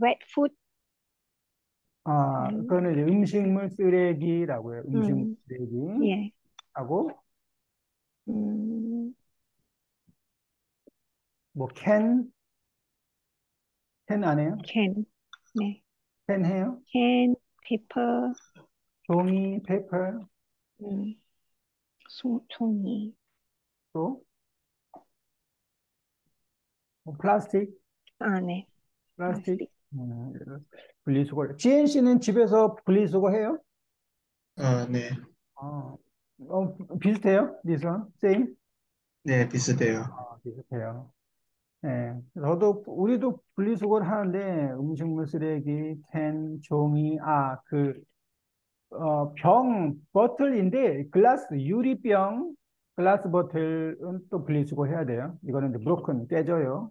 wet food. 아, 그거는 이제 음식물 쓰레기라고 해요. 음식물 쓰레기. 예. 하고 뭐 캔 안 해요? 캔. 네. 캔 해요? 캔, 페이퍼. 종이, 페이퍼. 종이. 또? 플라스틱. 아, 네. 플라스틱. 분리수거. GNC는 집에서 분리수거 해요? 아, 네. 비슷해요? This one? Same? 네, 비슷해요. 비슷해요. 네, 우리도 분리수거를 하는데, 음식물 쓰레기, 캔, 종이, 병, 버틀인데, 글라스, 유리병, 글라스 버틀은 또 분리수거 해야 돼요. 이거는 이제 broken, 깨져요.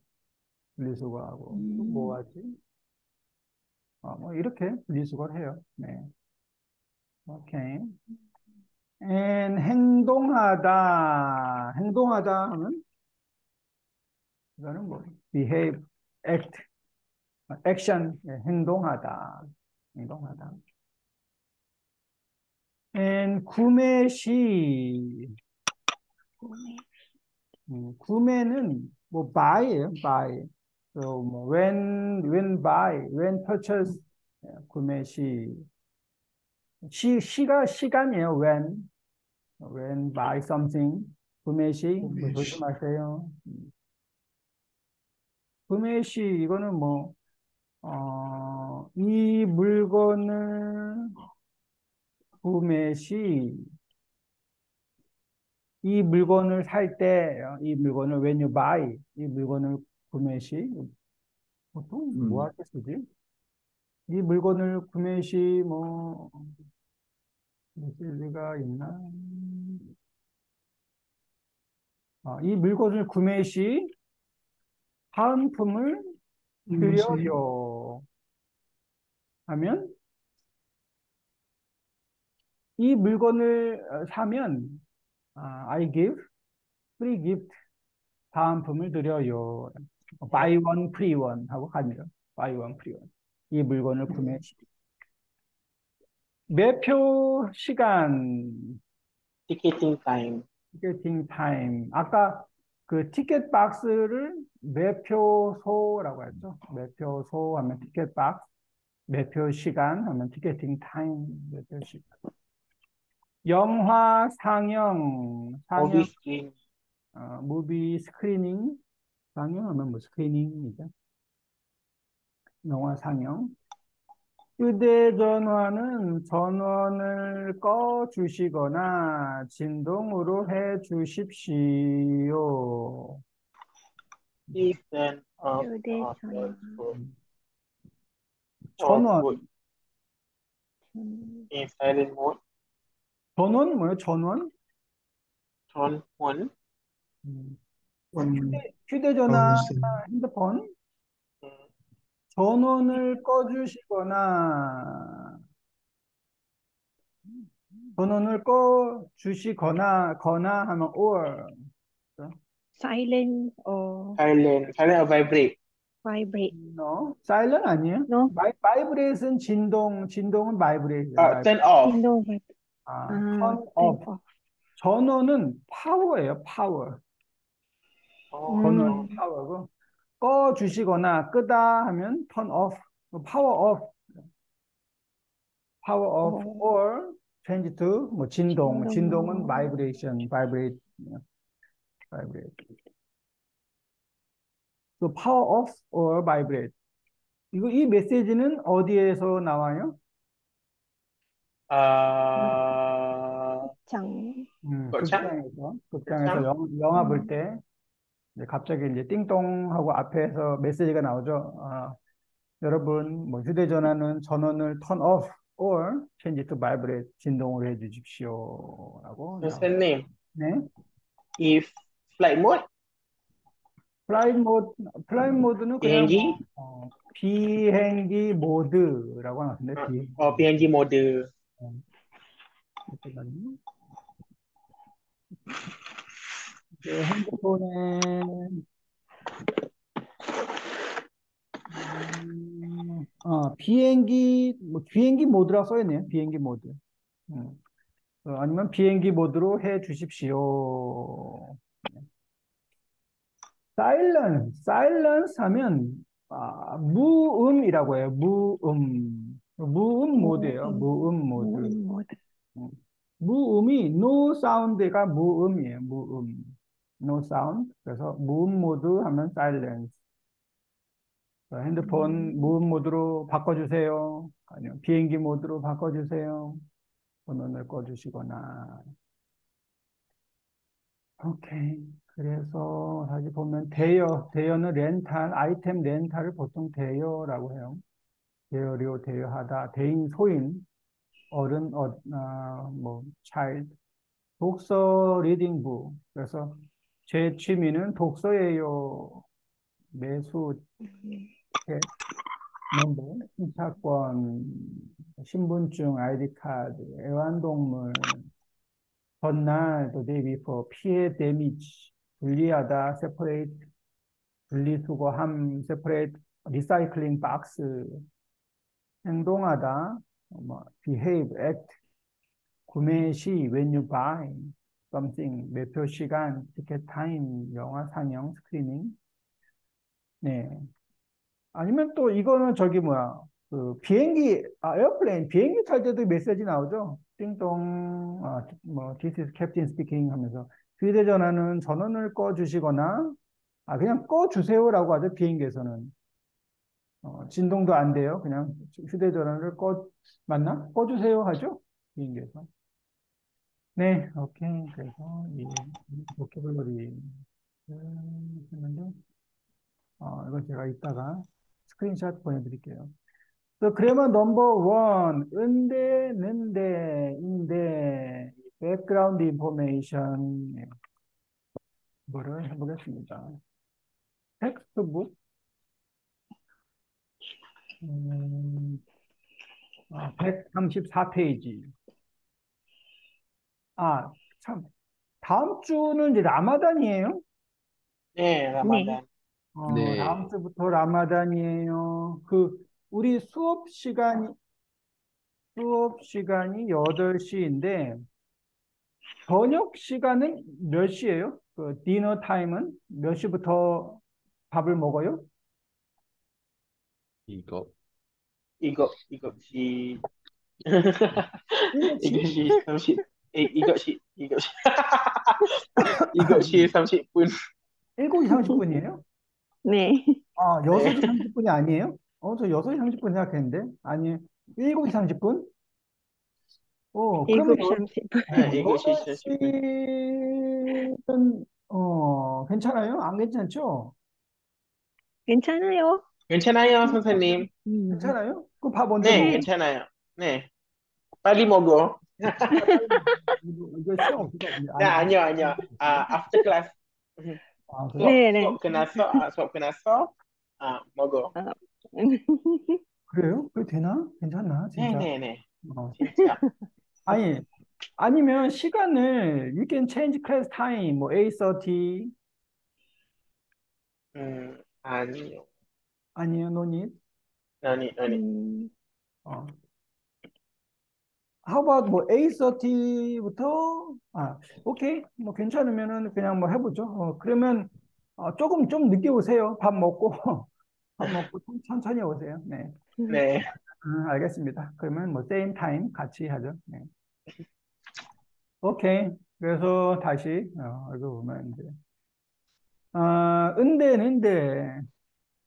분리수거하고. 뭐 하지? 이렇게 분리수거를 해요. 네. 오케이. And 행동하다. 행동하다 하면, 이거는 뭐, behave, act, action, 네, 행동하다. 행동하다. And 구매 시. 구매는 뭐, buy예요, buy. So, 뭐, when buy, when purchase, 구매 시. 시가 시간이에요, when buy something. 구매 시. 조심하세요. 구매 시, 이거는 뭐, 이 물건을 구매 시, 이 물건을 살 때, 이 물건을 when you buy, 이 물건을 구매 시, 보통 뭐 하게 쓰지? 이 물건을 구매 시, 뭐, 메시지가 있나? 이 물건을 구매 시, 화음품을 들여요 하면 이 물건을 사면 I give free gift 화음품을 드려요. buy one free one 하고 갑니다. buy one free one 이 물건을 구매 매표 시간 ticketing time 아까 그 티켓 박스를 매표소라고 했죠. 매표소 하면 티켓 박스, 매표 시간 하면 티켓팅 타임, 매표 시간. 영화 상영, 무비 스크리닝, 상영하면 뭐 스크리닝이죠. 영화 상영. 휴대전화는 전원을 꺼주시거나 진동으로 해주십시오. 10은 전원. 전원 뭐예요? 전원? 전원. 휴대전화, 핸드폰. 전원을 꺼주시거나 거나 하면 or silent or silent or vibrate no silent 아니에요? no vibrate는 진동은 vibrate turn off turn off 전원은 파워예요 파워 전원은 파워고 꺼 주시거나 끄다 하면 turn off power off or change to 뭐 진동은 vibrate. So power off or vibrate. 이거 이 메시지는 어디에서 나와요? 극장에서 영화 볼 때. 갑자기 이제 띵동하고 앞에서 메시지가 나오죠. 여러분, 뭐 휴대전화는 전원을 turn off or change to vibrate 진동으로 해주십시오라고. 선생님, 네. If flight mode, flight mode는 비행기, 비행기 모드라고 하는데. 비행기 모드. 핸드폰에 비행기 모드라고 써있네요. 비행기 모드. 아니면 비행기 모드로 해 주십시오. silence 하면 무음이라고 해요. 무음 모드예요. 무음 모드. 무음이 no sound가 무음이에요. no sound. 그래서 무음 모드 하면 silence. 핸드폰 무음 모드로 바꿔주세요. 아니면 비행기 모드로 바꿔주세요. 전원을 꺼주시거나. 오케이. 그래서 다시 보면 대여는 렌탈, 아이템 렌탈을 보통 대여라고 해요. 대여료, 대여하다, 대인, 소인, 어른, child. 독서 리딩부. 그래서 제 취미는 독서예요. 매수, 책, 넘버, 신차권, 신분증, 아이디 카드, 애완동물, 전날, the day before, 피해, 데미지, 분리하다, separate, 분리수거함, separate, recycling box, 행동하다, behave, act, 구매 시, when you buy, something, 매표 시간, 티켓 타임, 영화 상영, 스크리닝. 네. 아니면 또 이거는 비행기, 에어플레인, 비행기 탈 때도 메시지 나오죠? 띵동, this is captain speaking 하면서. 휴대전화는 전원을 꺼주시거나, 그냥 꺼주세요라고 하죠, 비행기에서는. 진동도 안 돼요. 그냥 휴대전화를 꺼주세요 하죠? 비행기에서. 네, 오케이. 그래서 이 보케블러리 했는데, 이거 제가 이따가 스크린샷 보내드릴게요. So, grammar number one, 인데, background information 이거를 해보겠습니다. 텍스트북. 아, 134페이지. 참. 다음 주는 이제 라마단이에요? 네, 라마단. 네. 다음 주부터 라마단이에요. 우리 수업 시간이 8시인데, 저녁 시간은 몇 시예요? 디너 타임은 몇 시부터 밥을 먹어요? 이것이 30분. 7시 30분이에요? 네. 6시 30분이 아니에요? 저 6시 30분 생각했는데. 아니, 7시 30분? 그러면 7시 30분. 괜찮아요? 안 괜찮죠? 괜찮아요. 괜찮아요, 선생님. 음. 괜찮아요? 그럼 밥 언제 네, 먹어? 네. 괜찮아요. 네, 빨리 먹어. 아, 빨리 먹어. 이거 시간 없으니까 네, 안 아니요, 아니요. 아, after class. 음, 아, 그래요? 수업 네네. 끝났어? 아, 수업 끝났어? 아, 먹어. 아, 그래요? 그게 되나? 괜찮나? 진짜. 네. 어. 진짜. 아니, 아니면 시간을 you can change class time 뭐 8:30 아니요. 아니에요, no need. 아니. 음, 어. How about 뭐 8:30부터 오케이. 뭐 괜찮으면은 그냥 뭐 해보죠. 그러면 조금 좀 늦게 오세요. 밥 먹고 밥 먹고 천천히 오세요. 네. 네, 알겠습니다. 그러면 뭐 same time 같이 하죠. 네. 오케이. 그래서 다시 여기 보면 이제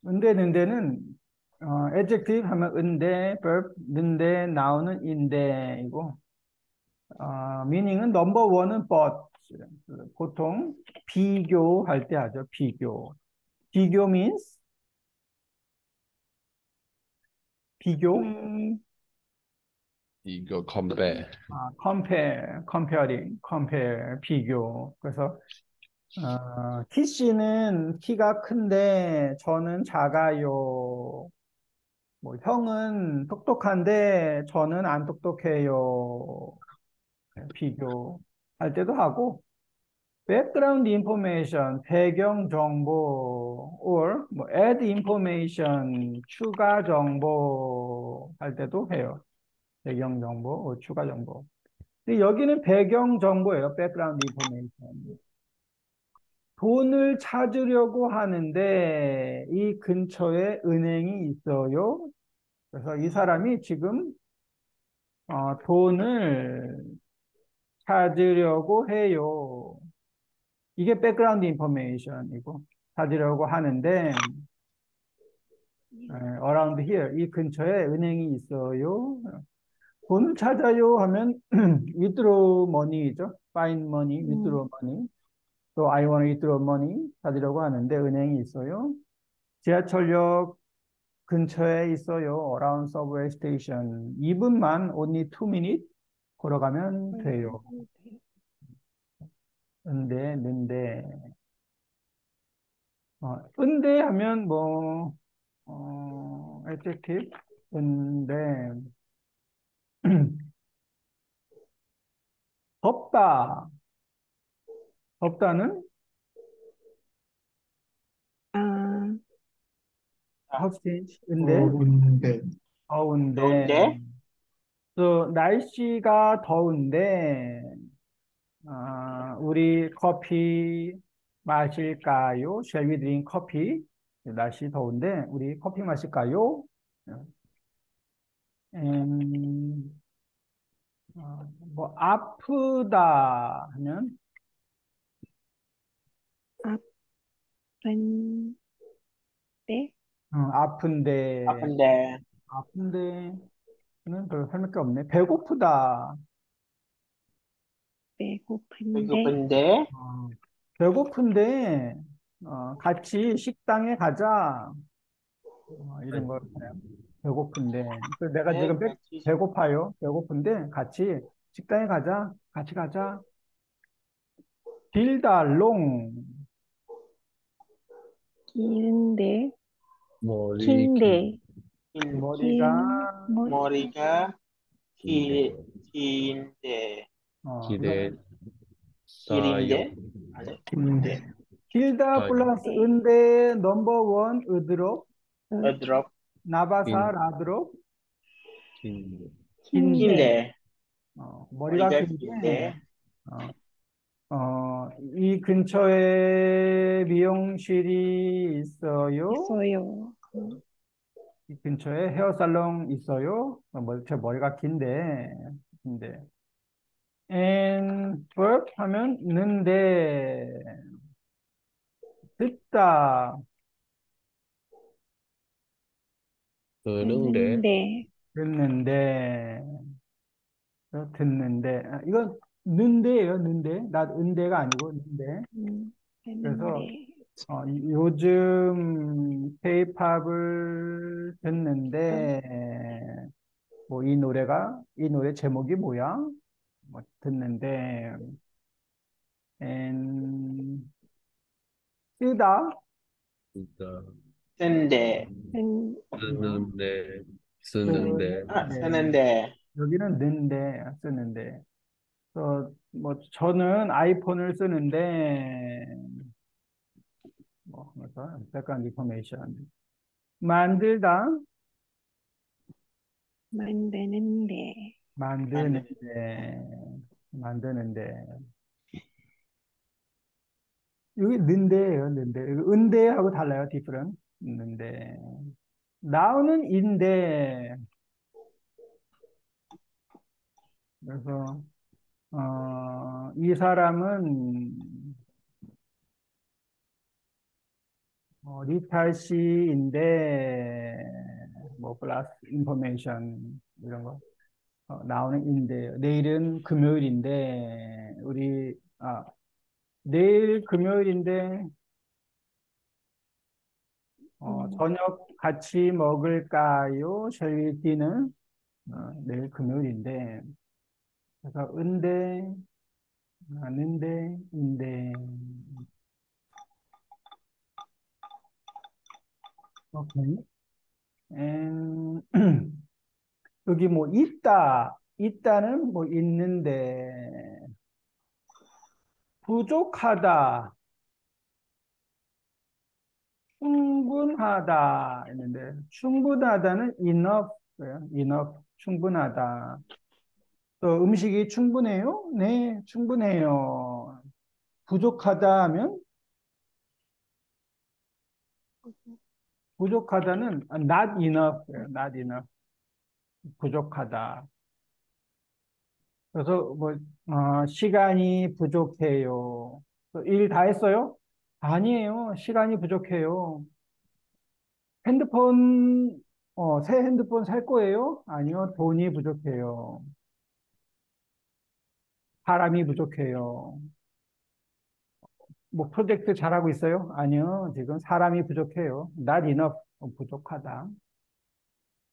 은데는 adjective 하면 은데, verb 는데, 나오는 인데이고 meaning은 number one은 but 보통 비교할 때 하죠. 비교 means 비교 음, 이거 compare. compare, comparing, compare 비교. 그래서 키 씨는 키가 큰데 저는 작아요. 뭐 형은 똑똑한데 저는 안 똑똑해요. 비교할 때도 하고 background information 배경 정보 or 뭐 add information 추가 정보 할 때도 해요. 배경 정보 or 추가 정보. 근데 여기는 배경 정보예요. background information. 돈을 찾으려고 하는데 이 근처에 은행이 있어요. 그래서 이 사람이 지금 돈을 찾으려고 해요. 이게 백그라운드 인포메이션이고 찾으려고 하는데 around here 이 근처에 은행이 있어요. 돈을 찾아요 하면 withdraw money죠. find money, withdraw 음, money. 또 I want to withdraw money 찾으려고 하는데 은행이 있어요. 지하철역 근처에 있어요. Around subway station. 2분만 only 2 minute 걸어가면 돼요. 은데 하면 뭐 adjective 은데 덥다. 덥다는 아, 아, hot change 은데 더운데 더운데 더운데? 또 날씨가 더운데 우리 커피 마실까요? Shall we drink coffee? 날씨 더운데 우리 커피 마실까요? 음, 뭐 아프다 하면 아픈 데? 아픈데 아픈데. 아픈데는 별로 설명 게 없네. 배고프다. 배고픈데? 배고픈데. 어, 배고픈데 같이 식당에 가자. 이런 거 있나요? 배고픈데. 그래서 내가 네, 지금 같이 배고파요. 배고픈데 같이 식당에 가자. 같이 가자. 빌다 롱. 긴데? 머리 긴데? 긴 머리가 긴 머리 머리가 긴데 길 긴데 이거 길에 쌓여 길인데 아니 긴데 길다 쌓여 플러스 은데 넘버원 으드롭 어, 드롭 나바사 긴 라드롭 긴데 긴데 긴데 머리가 머리가 긴데 긴데 이 근처에 미용실이 있어요. 있어요. 이 근처에 헤어살롱 있어요. 제 머리가 긴데. And verb 하면 는데 듣다 그런데 있는데 듣는데 듣는데 이건 는데예요. 는데 나 은데가 아니고 는데. 그래서 했는데 요즘 힙합을 듣는데 뭐 이 노래 제목이 뭐야? 뭐 듣는데 엔 쓰다 쓰는데 쓰는데 쓰는데 쓰는데 여기는 는데 쓰는데 그래서 뭐 저는 아이폰을 쓰는데 뭐 약간 인포메이션 만들다 만드는데 여기 는데예요. 는데 은데하고 달라요. 디프런 는데 나오는 인데 그래서 이 사람은 리탈 씨인데 뭐 플러스 인포메이션 이런 거 나오는 인데 내일은 금요일인데 내일 금요일인데 저녁 같이 먹을까요? Shall we dinner? 내일 금요일인데 그래서 은데 아는데 인데 오케이. 여기 뭐 있다는 뭐 있는데 부족하다 충분하다 있는데 충분하다는 enough 충분하다 또 음식이 충분해요? 네 충분해요. 부족하다 하면 부족하다는 not enough 부족하다. 그래서 뭐 시간이 부족해요. 일 다 했어요? 아니에요. 시간이 부족해요. 핸드폰 새 핸드폰 살 거예요? 아니요. 돈이 부족해요. 사람이 부족해요. 뭐 프로젝트 잘하고 있어요? 아니요. 지금 사람이 부족해요. Not enough 부족하다.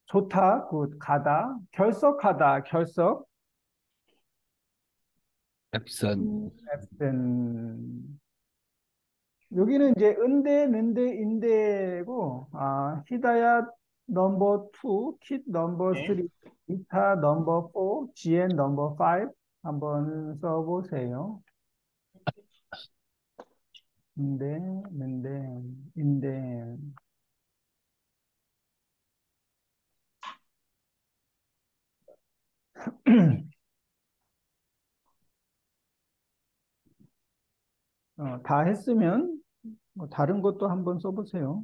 좋다, 굿, 가다, 결석하다, 결석. absent. 여기는 이제 은대, 는대, 인대고, 히다야 넘버 2, 킷 넘버 3, 이타 넘버 4, GN 넘버 5 한번 써보세요. 인대, 는대, 인대. 다 했으면 뭐 다른 것도 한번 써보세요.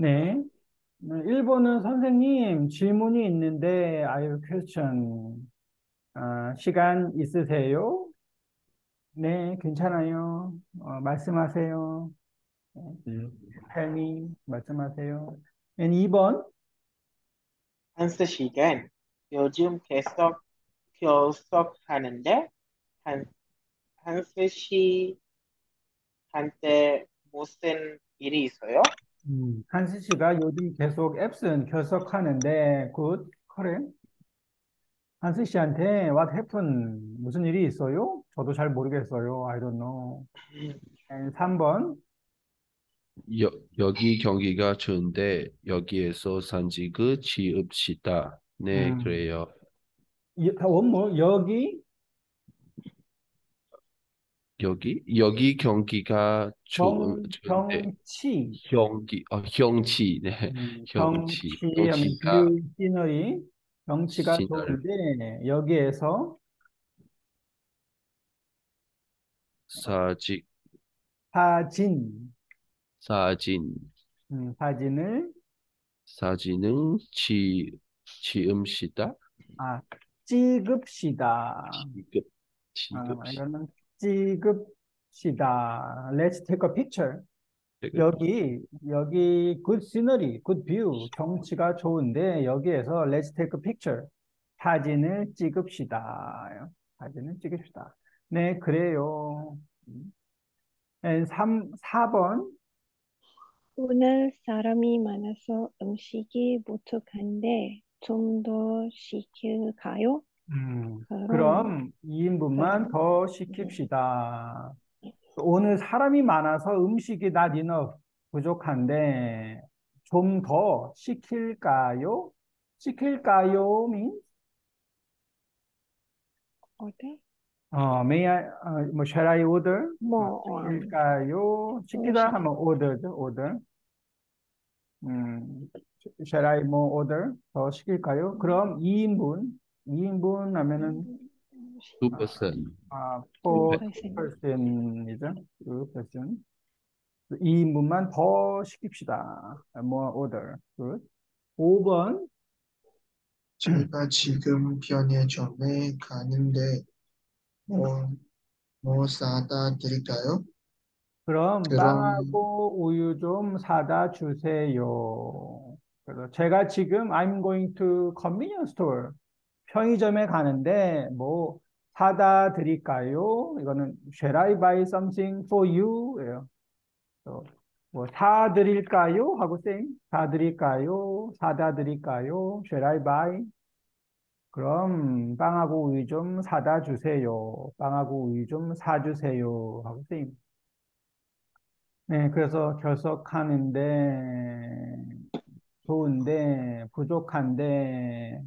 네. 1번은 선생님, 질문이 있는데, I have a question. 시간 있으세요? 네, 괜찮아요. 말씀하세요. Tell me, 말씀하세요. 2번. 한스 시간, 요즘 계속 결석하는데, 한스 씨한테 무슨 일이 있어요? 한스 씨가 요즘 계속 absent 결석하는데 굿 그래 한스 씨한테 what happened 무슨 일이 있어요? 저도 잘 모르겠어요. I don't know. 3번 여기 경기가 좋은데 여기에서 산직을 지읍시다. 네 그래요. 원모 여기 여기 경기가 좋은데 경치 경치 네 경치 시너리 경치가 좋은데 여기에서 사진을 지읍시다. 아 찍읍시다. 찍읍시다. Let's take a picture. 여기 good scenery, good view, 경치가 좋은데 여기에서 let's take a picture. 사진을 찍읍시다. 사진을 찍읍시다. 네, 그래요. 4번. 오늘 사람이 많아서 음식이 부족한데 좀 더 시킬까요? 그럼 2인분만 더 시킵시다. 오늘 사람이 많아서 음식이 not enough 부족한데 좀 더 시킬까요? 시킬까요 means? 어때? Shall I order? 뭐 시킬까요? 시키다 하면 order죠, order. Shall I more order? 더 시킬까요? 그럼 2인분 하면은 2% 4%이죠. 2% 2인분만 더 시킵시다. More order. Good. 5번. 제가 지금 편의점에 가는데 뭐 사다 드릴까요? 그럼 빵하고 우유 좀 사다 주세요. 그래서 제가 지금 I'm going to convenience store. 편의점에 가는데 뭐 사다 드릴까요? 이거는 Shall I buy something for you? 예요. 뭐 사 드릴까요? 하고 same. 사 드릴까요? 사다 드릴까요? Shall I buy? 그럼 빵하고 우유 좀 사다 주세요. 빵하고 우유 좀 사주세요. 하고 same. 네, 그래서 결석하는데 좋은데 부족한데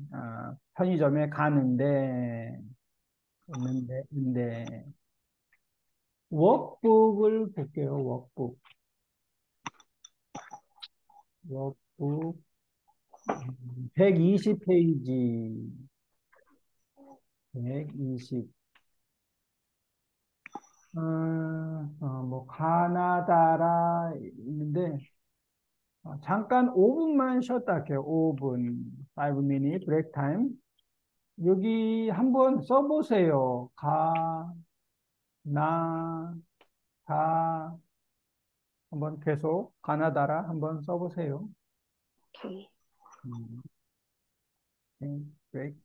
편의점에 가는데 있는데 워크북을 볼게요. 워크북 120페이지 120 뭐 가나다라 있는데 잠깐 5분만 쉬었다 할게요. 5분, 5minute break time. 여기 한번 써보세요. 가나다 한번 계속 가나다라 한번 써보세요. 오케이. break.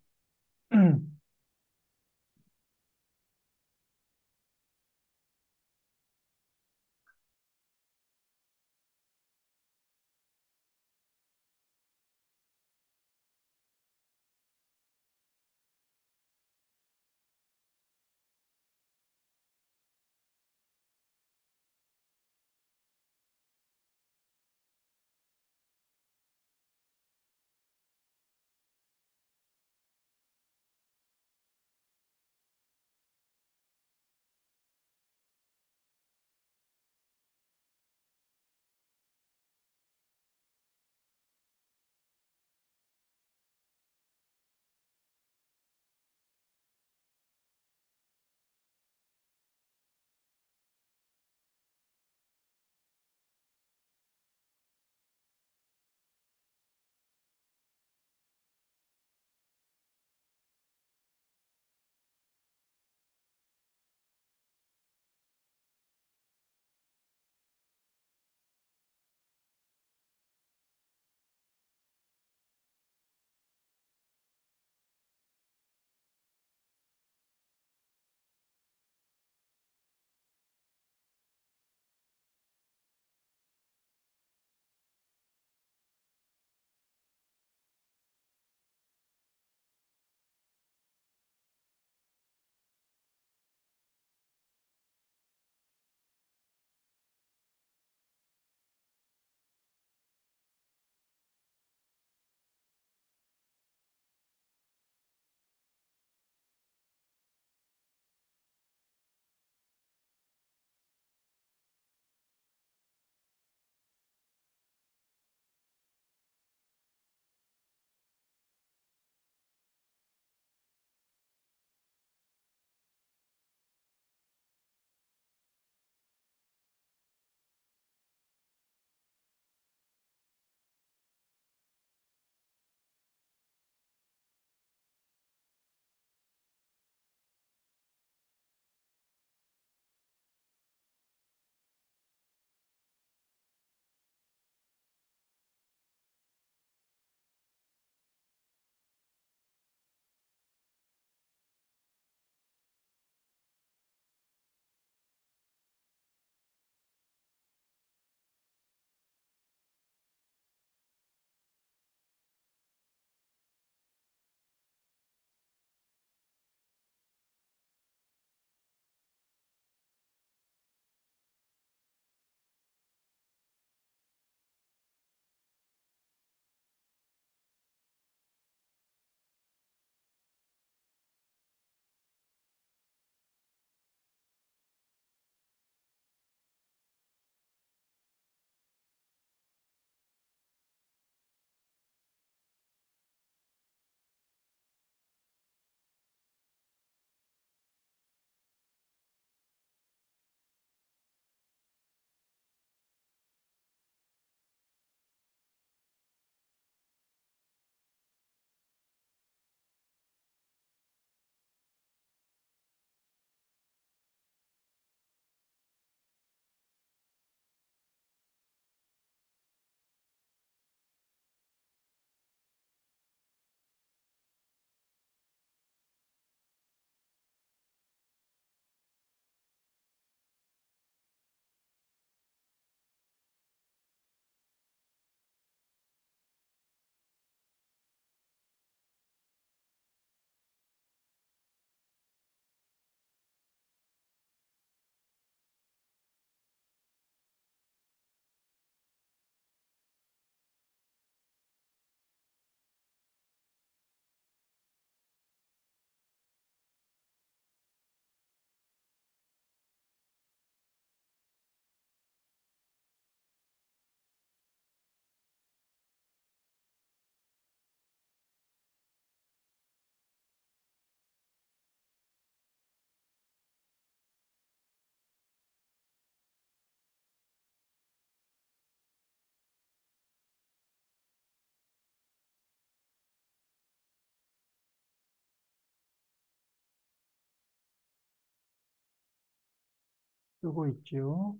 쓰고 있지요.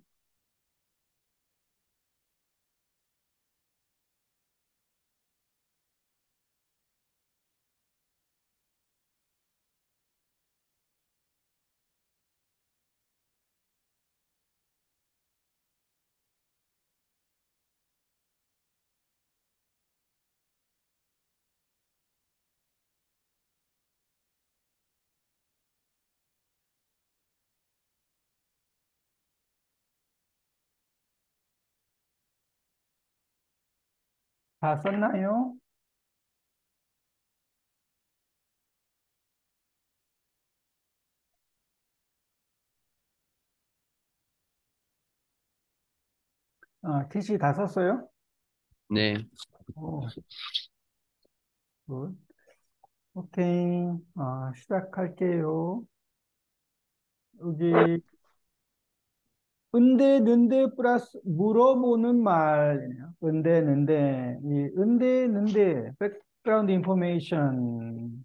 다 썼나요? 아, TC 다 썼어요? 네. 오, 굿. 오케이. 아, 시작할게요. 여기 은대, 는대 플러스 물어보는 말이네요. 은대, 는대. 이 은대, 는대, 백그라운드 인포메이션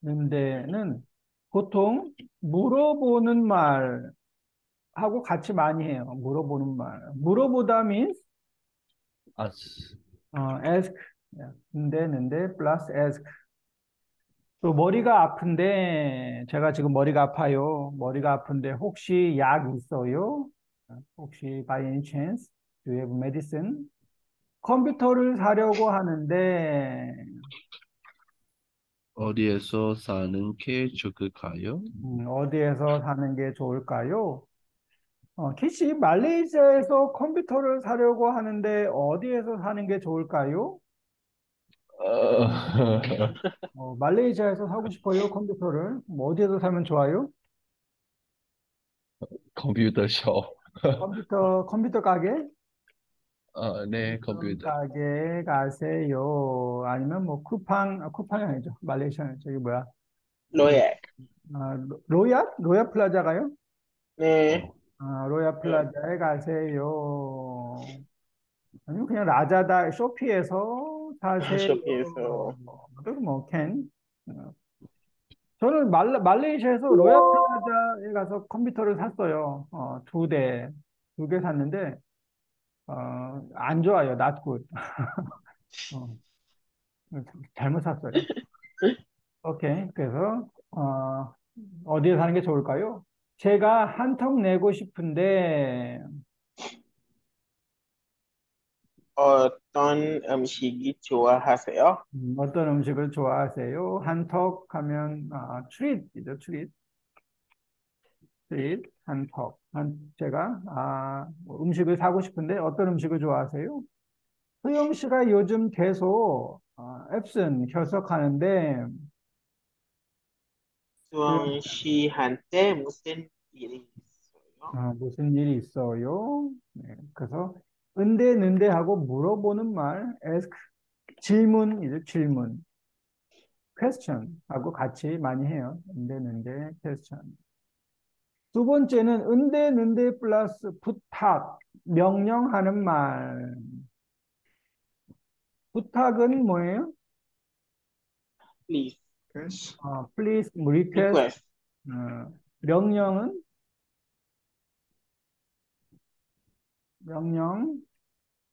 는데는 보통 물어보는 말하고 같이 많이 해요. 물어보는 말. 물어보다 means 아스. ask. 근데, 는데, plus ask. 또 머리가 아픈데, 제가 지금 머리가 아파요. 머리가 아픈데, 혹시 약 있어요? 혹시 by any chance, do you have medicine? 컴퓨터를 사려고 하는데, 어디에서 사는 게 좋을까요? 어디에서 사는 게 좋을까요? 캐시, 말레이시아에서 컴퓨터를 사려고 하는데, 어디에서 사는 게 좋을까요? 말레이시아에서 사고 싶어요, 컴퓨터를. 뭐 어디에서 사면 좋아요? 컴퓨터 숍. 컴퓨터 가게? 네, 컴퓨터 가게 가세요. 아니면 뭐 쿠팡이 아니죠. 말레이시아는 저기 뭐야? 로얄. 로얄 플라자 가요? 네. 아, 로얄 플라자에 가세요. 아니면 그냥 라자다 쇼피에서 사세요. 쇼피에서. 뭐 캔. 저는 말레이시아에서 로얄 플라자에 가서 컴퓨터를 샀어요. 2개 샀는데 안 좋아요. Not good. 잘못 샀어요. 오케이. 그래서 어디에 사는 게 좋을까요? 제가 한턱 내고 싶은데 어떤 음식이 좋아하세요? 어떤 음식을 좋아하세요? 한턱 하면 트릿이죠, 트릿. 트릿, 한턱. 제가 음식을 사고 싶은데 어떤 음식을 좋아하세요? 소영 씨가 요즘 계속 앱슨 결석하는데 소영 씨한테 무슨 일이 있어요? 무슨 일이 있어요? 네, 그래서 은대, 는대 하고 물어보는 말, ask, 질문이죠, 질문. question 하고 같이 많이 해요. 은대, 는대, question. 두 번째는 은대, 는대 플러스 부탁, 명령하는 말. 부탁은 뭐예요? please. please, request. 명령은? 명령.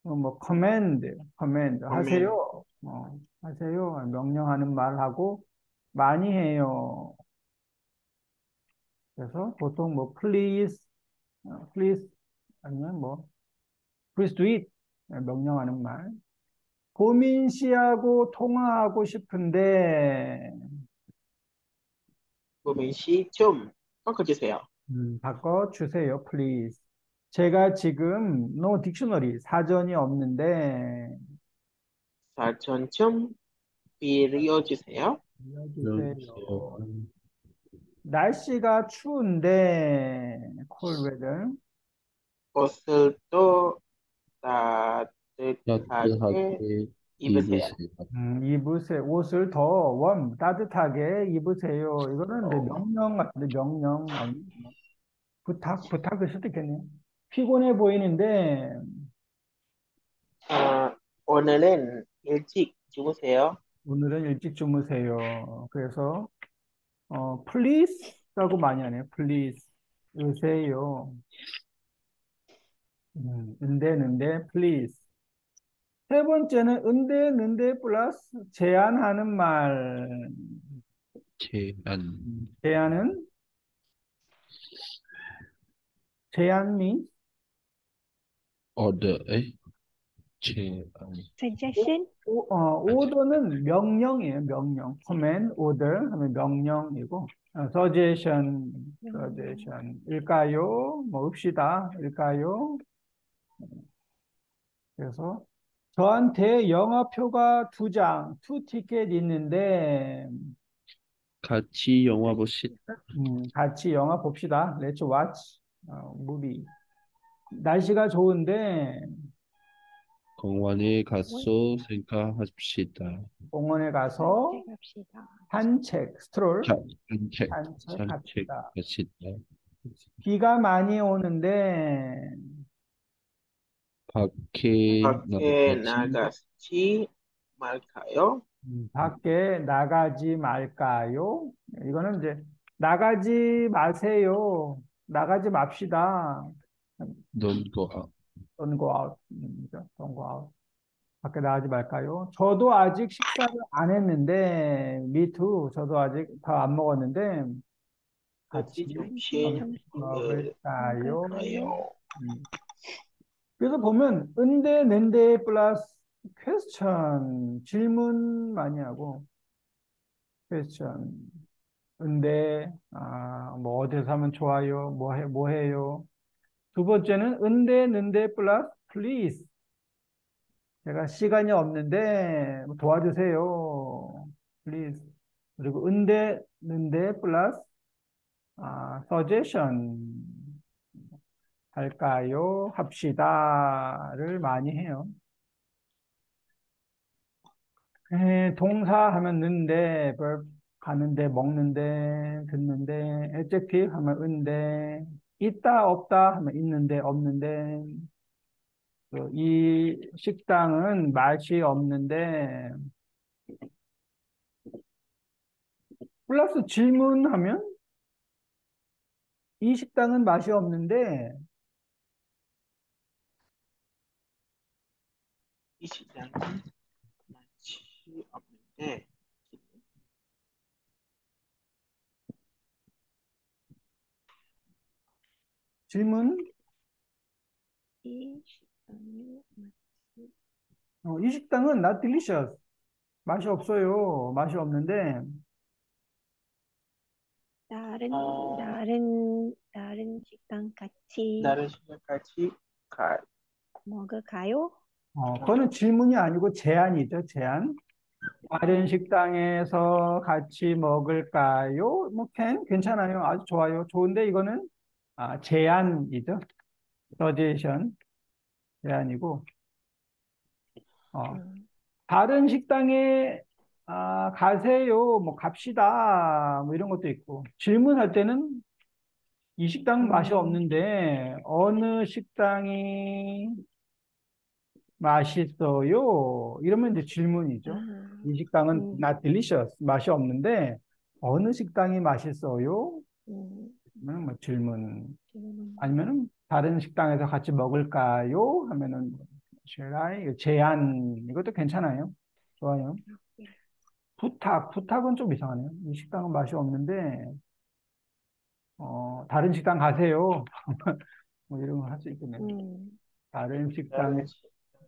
뭐 command 하세요, 하세요, 명령하는 말하고 많이 해요. 그래서 보통 뭐 please 아니면 뭐 please do it 명령하는 말. 고민 씨하고 통화하고 싶은데 고민 씨 좀 바꿔주세요. 바꿔주세요, please. 제가 지금 no 딕셔너리 사전이 없는데 사전 좀 빌려주세요. 날씨가 추운데 cold weather 옷을도 따뜻하게 입으세요. 옷을 더 warm 따뜻하게 입으세요. 이거는 명령 같은데 명령 부탁일 수도 있겠네요. 피곤해 보이는데 오늘은 일찍 주무세요. 오늘은 일찍 주무세요. 그래서 please라고 많이 하네요. please 요새요. 은데, please. 세 번째는 은데 플러스 제안하는 말. 제안. 제안은? 제안 means? order, 에? 제안. suggestion? order는 명령이에요, 명령. command, order 하면 명령이고. suggestion. 일까요? 뭐, 읍시다. 일까요? 그래서, 저한테 영화표가 2장, 2티켓 있는데, 같이 영화 봅시다. 같이 영화 봅시다. Let's watch movie. 날씨가 좋은데, 공원에 가서 생각합시다. 공원에 가서 산책, 스트롤. 산책합시다. 비가 많이 오는데 밖에 나가지 말까요? 밖에 나가지 말까요? 이거는 이제 나가지 마세요. 나가지 맙시다. Don't go out. Don't go out. Don't go out. 밖에 나가지 말까요? 저도 아직 식사를 안 했는데, me too. 저도 아직 다 안 먹었는데, 같이 점심 먹을까요? 그래서 보면 은데, 는데 플러스 퀘스천, 질문 많이 하고 퀘스천, 은데, 뭐 어디서 하면 좋아요? 뭐 해요? 두 번째는 은데, 는데 플러스 please. 제가 시간이 없는데 도와주세요. please. 그리고 은데, 는데 플러스 suggestion. 할까요? 합시다를 많이 해요. 동사 하면 는데, verb 가는데, 먹는데, 듣는데, adjective 하면 은데, 있다, 없다 하면 있는데, 없는데, 이 식당은 맛이 없는데, 플러스 질문하면 이 식당은 맛이 없는데, 이 식당은 맛이 없는데 질문? 이 식당은 not delicious. 맛이 없어요. 맛이 없는데 다른 식당 같이 먹을까요? 그거는 질문이 아니고 제안이죠, 제안. 다른 식당에서 같이 먹을까요? 뭐, 괜찮아요. 아주 좋아요. 좋은데, 이거는, 제안이죠. suggestion. 제안이고. 다른 식당에, 가세요. 뭐, 갑시다. 뭐, 이런 것도 있고. 질문할 때는, 이 식당은 맛이 없는데, 어느 식당이, 맛있어요. 이러면 이제 질문이죠. 이 식당은 not delicious. 맛이 없는데 어느 식당이 맛있어요? 뭐 질문. 아니면은 다른 식당에서 같이 먹을까요? 하면은 제안. 이것도 괜찮아요. 좋아요. 부탁. 부탁은 좀 이상하네요. 이 식당은 맛이 없는데 다른 식당 가세요. 뭐 이런 걸 할 수 있겠네요. 다른 식당에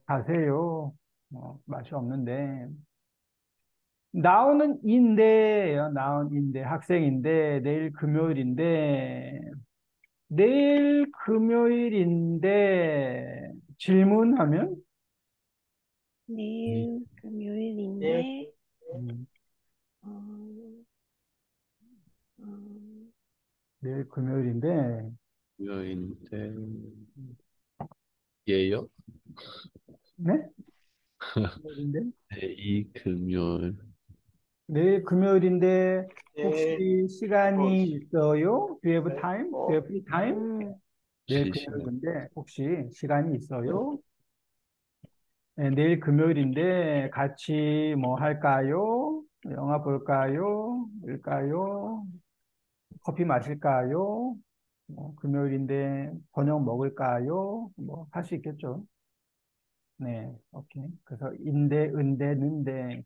가세요. 맛이 없는데. 나오는 인데요. 나온 인데. 학생인데. 내일 금요일인데. 내일 금요일인데. 질문하면? 내일 금요일인데. 내일 금요일인데. 금요일인데. 예요? 네? 이 금요일. 네, 금요일인데 혹시 네. 시간이 있어요? Do you have time? Do you have free time? 네, 금요일인데 혹시 시간이 있어요? 네, 내일 금요일인데 같이 뭐 할까요? 영화 볼까요? 일까요? 커피 마실까요? 뭐 금요일인데 저녁 먹을까요? 뭐 할 수 있겠죠. 네, 오케이. 그래서 인데, 은데, 는데.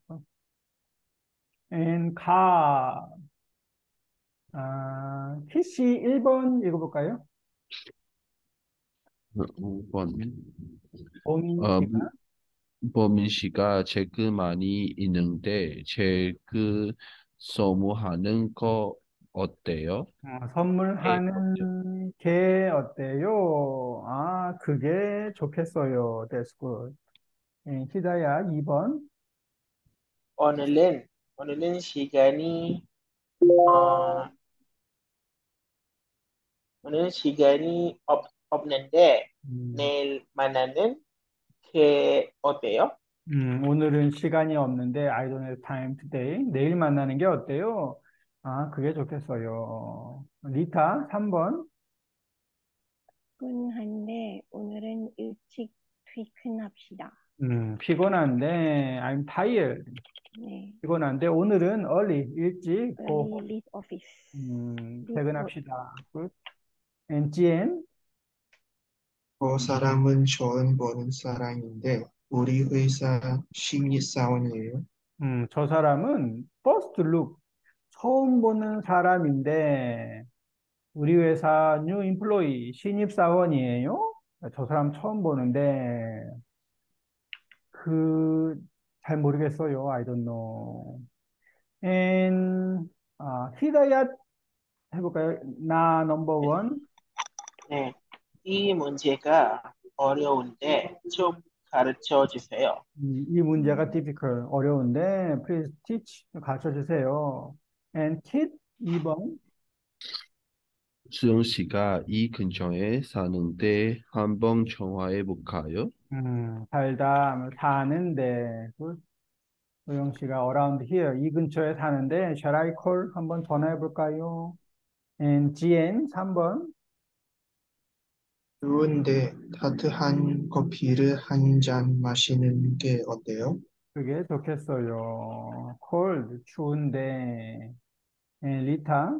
가. 키씨 1번 읽어볼까요? 5번. 보민 씨가 제그 많이 있는데 제그 선물하는 거 어때요? 선물하는 게 어때요? 아, 그게 좋겠어요. That's good. 네, 히다야 2번. 오늘은 시간이 없는데 내일 만나는 게 어때요? 오늘은 시간이 없는데 I don't have time today. 내일 만나는 게 어때요? 아, 그게 좋겠어요. 리타 3번. 피곤한데 오늘은 일찍 퇴근합시다. 피곤한데 I'm tired. 네. 피곤한데 오늘은 early, 일찍 go. Leave office. 퇴근합시다. Good. NGN. 사람은 처음 보는 사람인데 우리 회사 신입사원이에요. 저 사람은 first look, 처음 보는 사람인데 우리 회사 new employee, 신입사원이에요. 저 사람 처음 보는데 잘 모르겠어요. I don't know. 히다야 해볼까요? 나 넘버 원. 네. 이 문제가 어려운데 좀 가르쳐 주세요. 이 문제가 difficult, 어려운데 please teach, 가르쳐 주세요. And kid 2번. 수영 씨가 이 근처에 사는데 한번 전화해 볼까요? 살다 사는데 수영 씨가 around here, 이 근처에 사는데 shall I call, 한번 전화해 볼까요? And GN 3번. 그런데 따뜻한 커피를 한 잔 마시는 게 어때요? 그게 좋겠어요. cold, 추운데. 리타?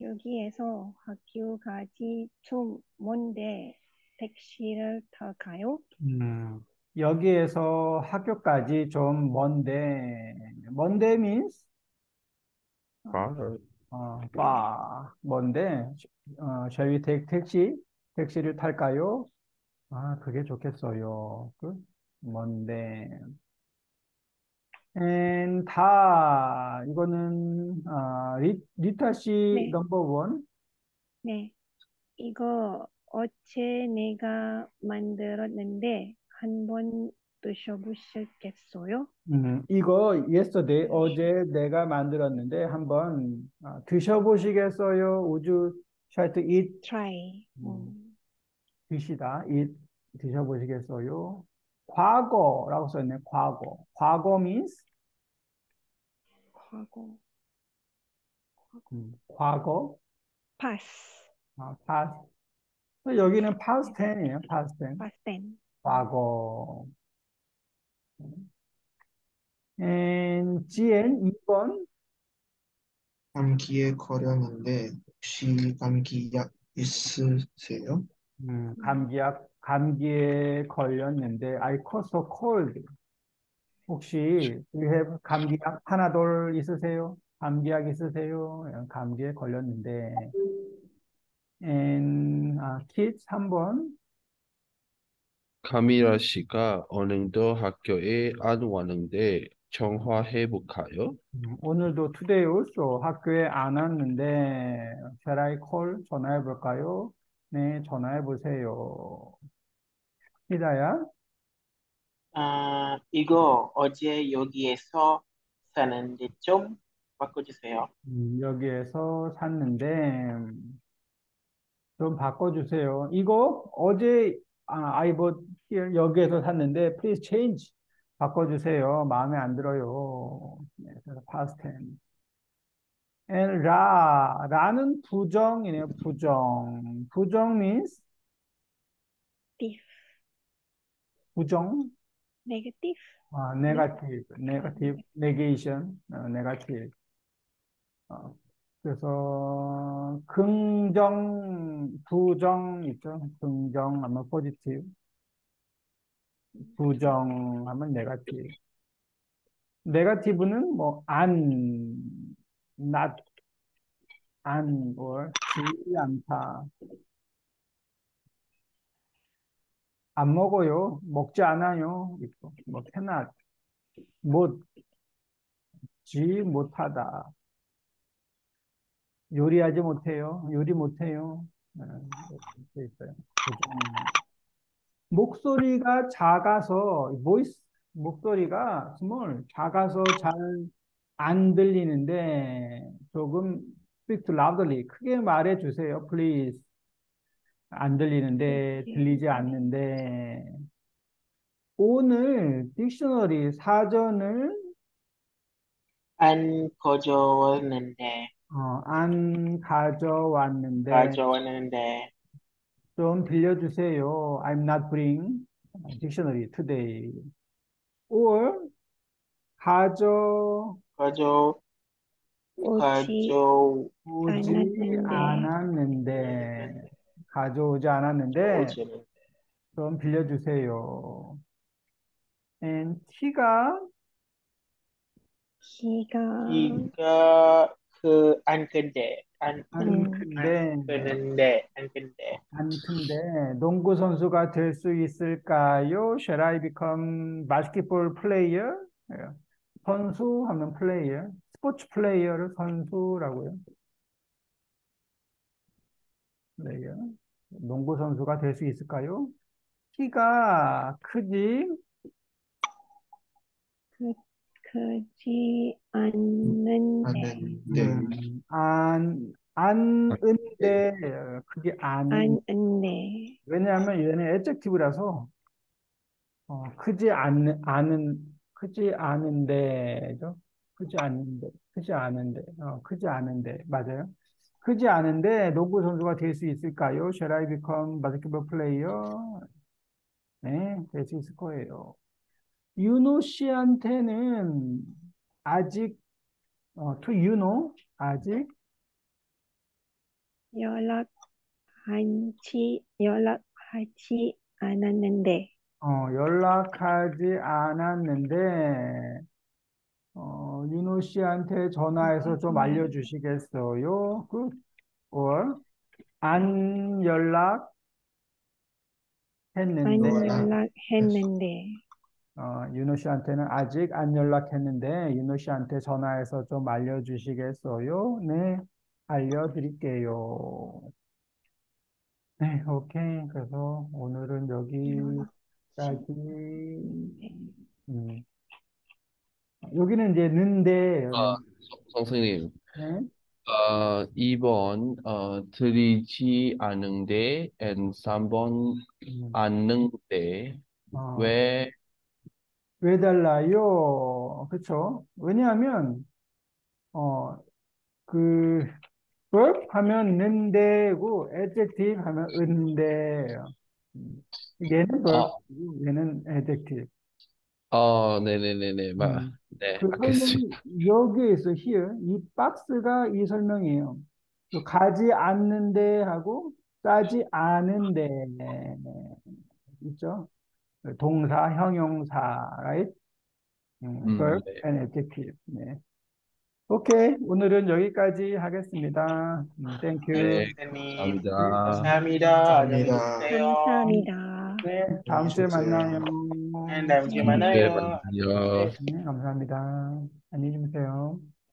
여기에서 학교까지 좀 먼데 택시를 탈까요? 여기에서 학교까지 좀 먼데. 먼데 means? 먼데. Shall we take taxi? 택시를 탈까요? 아, 그게 좋겠어요. 뭔데? 다 이거는 리타 씨 네. 넘버 원. 네, 이거 어제 내가 만들었는데 한번 드셔보시겠어요? 이거 yesterday 어제 내가 만들었는데 한번 드셔보시겠어요? 우주 Try to eat. Try. 드시다. eat. 드셔보시겠어요? 과거라고 써있네. 과거. 과거 means? 과거. Pass. pass. 여기는 past tense이에요. past tense. 과거. GN 2번. 감기에 걸렸는데 혹시 감기약 있으세요? 감기에 걸렸는데 I caught a cold. 혹시 you have 감기약 파나돌 있으세요? 감기약 있으세요? 감기에 걸렸는데. kids 3번. 카미라 씨가 오늘도 학교에 안 왔는데 전화해볼까요? 오늘도 today also 학교에 안 왔는데 shall I call? 전화해볼까요? 네, 전화해보세요. 히다야? 이거 어제 여기에서 샀는데 좀 바꿔주세요. 여기에서 샀는데 좀 바꿔주세요. 이거 어제 I bought here, 여기에서 샀는데 please change. 바꿔주세요. 마음에 안 들어요. 네, 그래서 past tense. And 라는 부정이네요. 부정. 부정 means? Negative. 부정? Negative. negative. Negation. negative. 그래서 긍정, 부정 있죠. 긍정 하면 포지티브, 부정 하면 네거티브. 네거티브는 뭐 안, not, 안, or 좋지 않다. 안 먹어요. 먹지 않아요. 있고, 뭐 cannot, 못지 못하다. 요리하지 못해요. 요리 못해요. 네, 있어요. 목소리가 작아서, voice, 목소리가 small, 작아서 잘 안 들리는데, 조금 speak to loudly, 크게 말해 주세요. please. 안 들리는데, 들리지 않는데. 오늘 딕셔너리 사전을 안 가져왔는데. 안 가져왔는데. 가져왔는데. 좀 빌려주세요. I'm not bring dictionary today. Or 가져오지 않았는데. 가져오지 않았는데. 좀 빌려주세요. And 키가 그안 큰데 안 큰데 농구 선수가 될 수 있을까요? Shall I become basketball player? 선수 하면 player, 스포츠 플레이어를 선수라고요. 플레이어. 농구 선수가 될 수 있을까요? 키가 크지 않는데. 안은데 그게 안은데. 왜냐하면 얘는 애젝티브라서 크지 않은데 맞아요. 크지 않은데 농구 선수가 될 수 있을까요? Shall I become basketball player? 네, 될 수 있을 거예요. 윤호 씨한테는 아직 to 윤호 아직 연락하지 않았는데 윤호 씨한테 전화해서 좀 알려주시겠어요? Good. Or 안 연락했는데. 윤호 씨한테는 아직 안 연락했는데 윤호 씨한테 전화해서 좀 알려주시겠어요? 네, 알려드릴게요. 네, 오케이. 그래서 오늘은 여기까지. 여기는 이제 는데. 선생님. 네? 2번 들리지 않는데, 3번 않는데. 왜 달라요? 그쵸? 왜냐하면, verb 하면 는데고, adjective 하면 은데요. 얘는 verb, 얘는 adjective. 네네네네. 네, 알겠습니다. 여기에 있어, here. 이 박스가 이 설명이에요. 가지 않는데 하고, 싸지 않은데. 있죠? 동사, 형용사, right? verb and adjective. 네. 오케이. 오늘은 여기까지 하겠습니다. Thank you. 네, 감사합니다. 네, 다음 주에 만나요. 네, 감사합니다. 안녕히 주무세요.